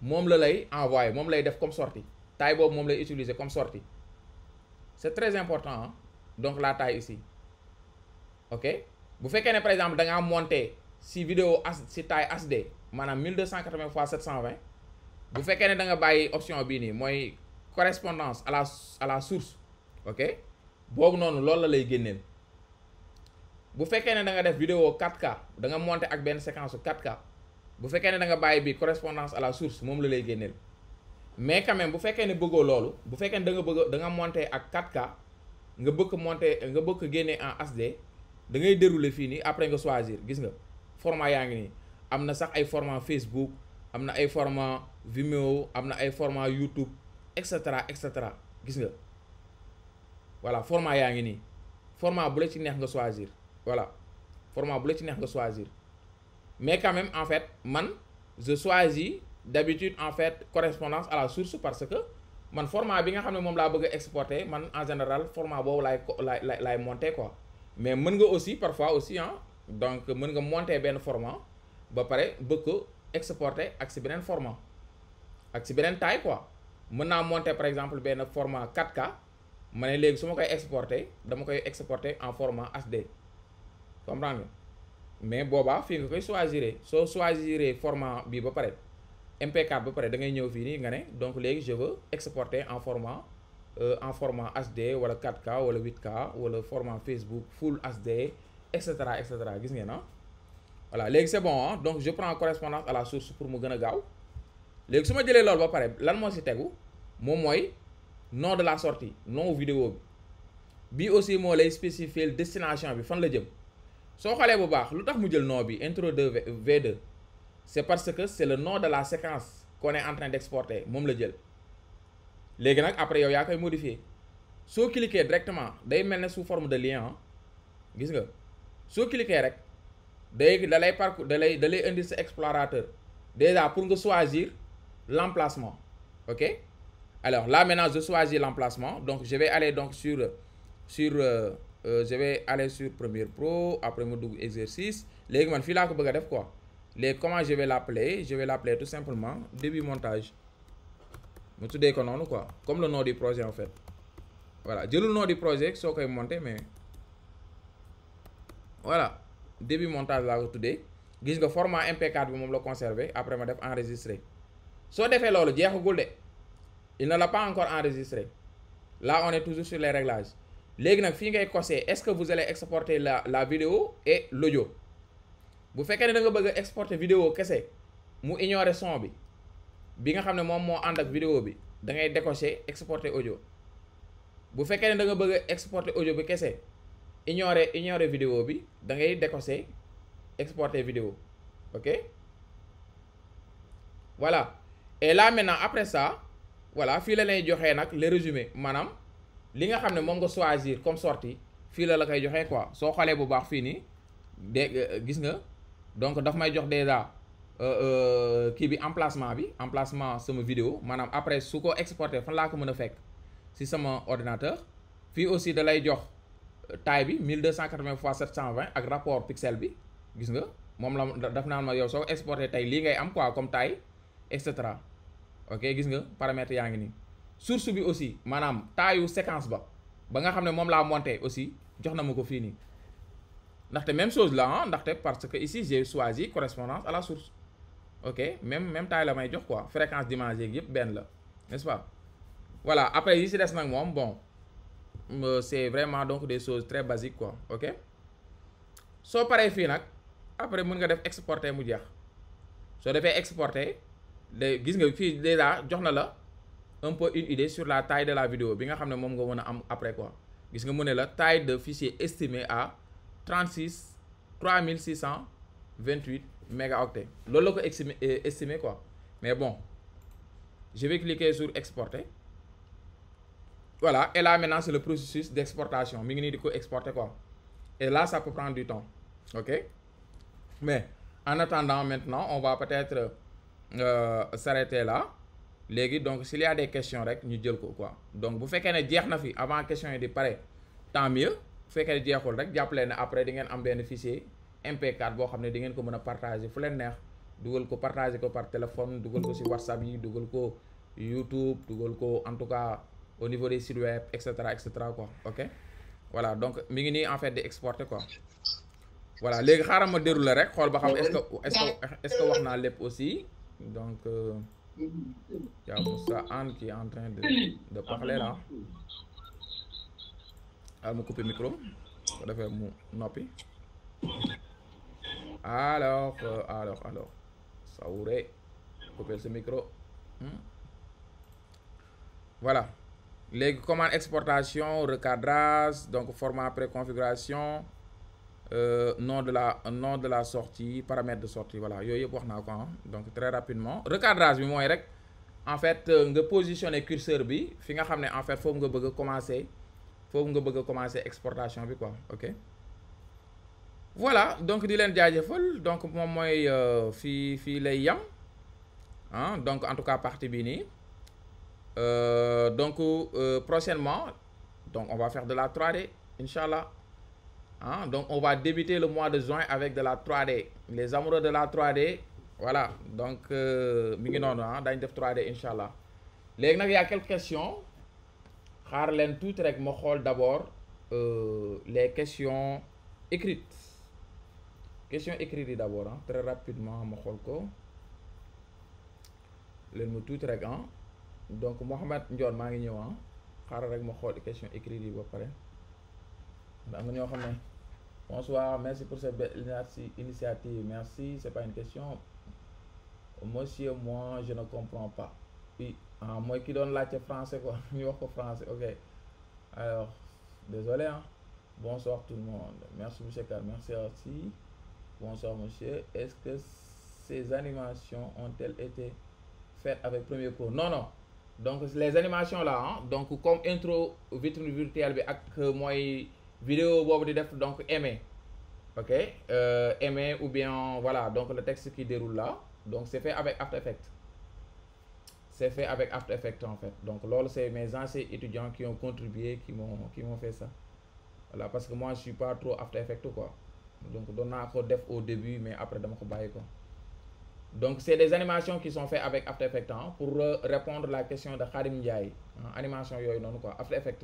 moom la lay envoyé moom lay def comme sortie taille boobu moom lay utiliser comme sortie c'est très important hein? Donc la taille ici ok bu fekkee ne par exemple da ngaa monté si vidéo si taille H D maanaam mille deux cent quatre-vingts fois sept cent vingt bu fekkee ne da nga bàyyi option bii nii mooy correspondance à la à la source ok boobu noonu loolu la lay génneel bu fekkee ne da nga def vidéo quatre K da nga monté ak benn séquence quatre K bu fekkee ne da nga bàyyi bi correspondance à la source moom la lay génneel mais quand même bu fekkee ne bëggoo loolu bu fekkee ne da nga bëgg da nga monté ak quatre K nga bëgg monté nga bëgg génnee en H D da ngay dérouler fii nii après nga choisir gis nga format yaa ngi nii am na sax ay format Facebook am na ay format Vimeo am na ay format YouTube et cetera et cetera gis nga voilà format yaa ngi nii format bu la ci neex nga choisir voilà format bu la ci neex nga choisir mais quand même en fait man je choisis d'habitude en fait correspondance à la source parce que man format bi nga xam ne moom laa bëgg a exporter man en général format boobu laay laay laay laay monter quoi mais mën nga aussi parfois aussi ah donc mën nga monter benn format ba pare bëgg ko exporter ak si beneen format ak si beneen taille quoi mën naa monter par exemple benn format quatre K ma ne léegi su ma koy exporter dama koy exporter en format H D comprendre nga mais boobaa fii nga koy choisiré soo choisiré format bi ba pare M P quatre ba pare da ngay ñëw fii nii nga ne donc léegi je veux exporter en format euh, en format H D wala quatre K wala huit K wala format Facebook Full H D et cetera et cetera gis ngeen ah voilà léegi c'est bon hein? Donc je prends correspondance à la source pour mu gën a gaaw léegi su ma jëlee loolu ba pare lan moo si tegu moom mooy nom de la sortie nom vidéo bi bii aussi moo lay spécifier destination bi fan la jëm soo xoolee bu baax lu tax mu jël nom bi intro V deux c'est parce que c'est le nom de la séquence qu'on est en train d'exporter moom la jël léegi nag après yow yaa koy modifier soo cliquer directement day mel ne sous forme de lien gis nga soo cliquer rek day da lay parcours da lay da lay indi sa explorateur déjà pour nga choisir l'emplacement ok alors là maintenant je choisis l'emplacement donc je vais aller donc sur sur euh, euh, je vais aller sur Premiere Pro après ma dugg exercice léegi man fii laa ko bëgg a def quoi. Les comment je vais l'appeler? Je vais l'appeler tout simplement début montage. Mais tout déconnons quoi. Comme le nom du projet en fait. Voilà. J'ai le nom du projet, c'est ok monter mais. Voilà. Début montage là tout dé. Gis nga format M P quatre bi moom la conserver après ma def enregistrer. Soo defee loolu jeexagul de. Il ne l'a pas encore enregistré. Là on est toujours sur les réglages. Léegi nag fii ngay cocher est-ce que vous allez exporter la la vidéo et l'audio. Bu fekkee ne da nga bëgg a exporter vidéo kese mu ignorer son bi bi nga xam ne moom moo ànd ak vidéo bi da ngay décocher exporter audio bu fekkee ne da nga bëgg a exporter audio bi kese ignorer ignorer vidéo bi da ngay décocher exporter vidéo ok voilà et là maintenant après ça voilà fii la lay joxee nag le résumé maanaam li nga xam ne moom nga choisir comme sortie fii la la koy joxee quoi soo xoolee bu baax fii nii de gis nga. Donc daf may jox déjà kii bi emplacement bi emplacement sama vidéo maanaam après su ko exporter fan laa ko mën a fekk si sama ordinateur fii aussi da lay jox taille bi mille deux cent quatre-vingts fois sept cent vingt ak rapport pixel bi gis nga moom la daf naan ma yow soo exporter tey lii ngay am quoi comme taille et cetera ok gis nga paramètres yaa ngi nii source bi aussi maanaam taille yu séquence ba ba nga xam ne moom laa monté aussi jox na ma ko fii nii. ndaxte même chose là ah ndaxte parce que ici j'ai choisi correspondance à la source ok même même taille la may jox quoi fréquence d'image yeeg yëpp benn la n'est-ce pas voilà après yi si des nag moom bon c'est vraiment donc des choses très basiques quoi ok soo paree fii nag après mën nga def exporter mu jeex soo defee exporter de gis nga fii déjà jox na la un peu une idée sur la taille de la vidéo bi nga xam ne moom nga mën a am après quoi gis nga mu ne la taille de fichier estimée à trente-six trois mille six cent vingt-huit mégaoctets. Loolu la ko estimé quoi. Mais bon, je vais cliquer sur exporter. Voilà, et là maintenant c'est le processus d'exportation. Mi ngi nii di ko exporter quoi. Et là ça peut prendre du temps. OK? Mais en attendant maintenant, on va peut-être euh, s'arrêter là. Légui, donc s'il y a des questions rek ñu jël ko quoi. Donc bu fekkee ne jeex na fi avant question yi di pare, tant mieux. Bu fekkee ne jeexul rek jàpp leen ne après di ngeen am benn fichier M P quatre boo xam ne di ngeen ko mën a partager fu leen neex. Dugal ko partager ko par téléphone, dugal ko ci WhatsApp yi, dugal ko YouTube, dugal ko en tout cas au niveau des sites web, et cetera et cetera quoi. OK? Voilà, donc mi ngi nii en fait di exporter quoi. Voilà, légui xaaral ma dérouler rek xool ba xam est-ce que est-ce que est-ce que wax naa lépp aussi. Donc euh... il y a Moussa Anne qui est en train de, de parler là. Elle me coupe le micro. Elle fait mon napi. Alors, euh, alors, alors. Ça aurait coupé ce micro. Hmm. Voilà. Les commandes exportation, recadrage, donc format préconfiguration, euh, nom de la nom de la sortie, paramètres de sortie. Voilà. Donc très rapidement. Recadrage, moi, en fait, je positionne le curseur bi. En fait, faut que commencer, faut que commencer exportation bi quoi. Ok. Voilà, donc di leen jaajëfal donc moom mooy fii fii lay yam ah donc en tout cas partie bi nii euh, donc euh, prochainement donc on va faire de la trois D Inch'Allah ah donc on va débuter le mois de juin avec de la trois D les amoureux de la trois D voilà donc mi ngi noonu ah dañ def trois D Inch'Allah léegi nag y a quelques questions xaar leen tuuti rek ma xool d'abord euh, les questions écrites. Question écrite d'abord, hein. Très rapidement, je vais vous tout très grand. Donc, Mohamed Ndiol, je vais vous faire des questions écrites. Bonsoir, merci pour cette belle initiative. Merci, ce n'est pas une question. Monsieur, moi, je ne comprends pas. Oui, ah, moi qui donne la français, quoi. New York français, ok. Alors, désolé, hein. Bonsoir tout le monde. Merci, monsieur Karl. Merci aussi. Bonsoir monsieur, est-ce que ces animations ont-elles été faites avec Premiere Pro? Non, non. Donc les animations là, hein? Donc comme intro vitrine virtuelle avec moi vidéo donc aimer. Ok, euh, aimer ou bien voilà, donc le texte qui déroule là. Donc c'est fait avec After Effects. C'est fait avec After Effects en fait. Donc là c'est mes anciens étudiants qui ont contribué, qui m'ont fait ça. Voilà, parce que moi je suis pas trop After Effects quoi. Donc, on a encore def au début, mais après, on va faire. Donc, c'est des animations qui sont faites avec After Effects hein, pour répondre à la question de Karim Ndiaye. Hein, animation, yoy, non, quoi, After Effects.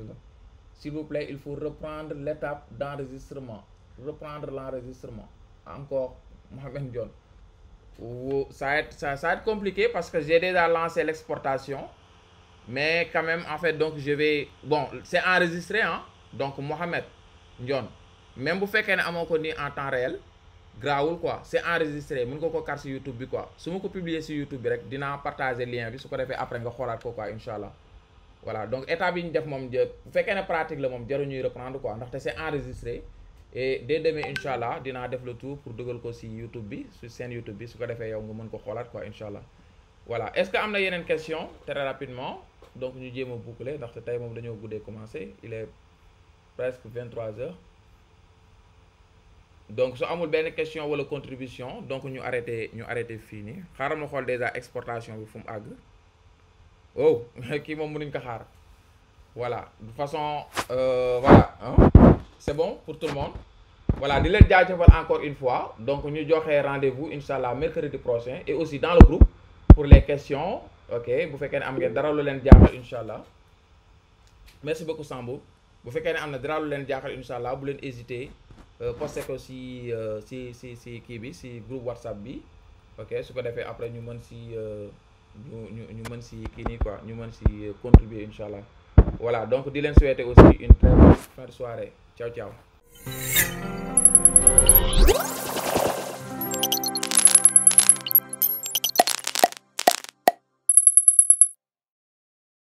S'il vous plaît, il faut reprendre l'étape d'enregistrement. Reprendre l'enregistrement. Encore, Mohamed Dion. Ça va être, ça, ça être compliqué parce que j'ai déjà lancé l'exportation. Mais quand même, en fait, donc, je vais. Bon, c'est enregistré, hein. Donc, Mohamed Dion. Même si vous faites un contenu en temps réel, c'est enregistré. Vous pouvez le sur YouTube. Quoi. Si vous publiez sur YouTube, vous pouvez partager le lien. Vous pouvez faire après quoi, Inch'Allah. Voilà. Donc, état bien def mom vous faites une pratique, vous pouvez reprendre quoi. C'est enregistré. Et dès demain, Inch'Allah, vous pouvez faire le tour pour Google sur YouTube, sur chaîne YouTube. Vous pouvez faire un quoi, Inch'Allah. Voilà. Est-ce que vous avez une question? Très rapidement. Donc, nous allons boucler. Donc, nous allons commencer. Il est presque vingt-trois heures. Donc, si vous avez une question ou une contribution, donc nous arrêtons, nous arrêtons fini. Nous avons déjà l'exportation. Oh, qui m'a dit que voilà, de toute façon, euh, voilà, hein? C'est bon pour tout le monde. Voilà, je vous remercie encore une fois. Donc, nous avons rendez-vous, Inch'Allah, mercredi prochain et aussi dans le groupe pour les questions. Ok, vous faites un amène d'arrêt le lundi, Inch'Allah. Merci beaucoup, Sambo. Vous faites un amène d'arrêt le lundi, Inch'Allah, vous n'hésitez pas. Postez que si si si si Kibi, si groupe WhatsApp bi, ok, ce qu'on a fait après nous mène si nous nous mène si Kini quoi, nous mène si contribuer Inch'Allah. Voilà, donc je vous souhaite aussi une très bonne soirée. Ciao ciao.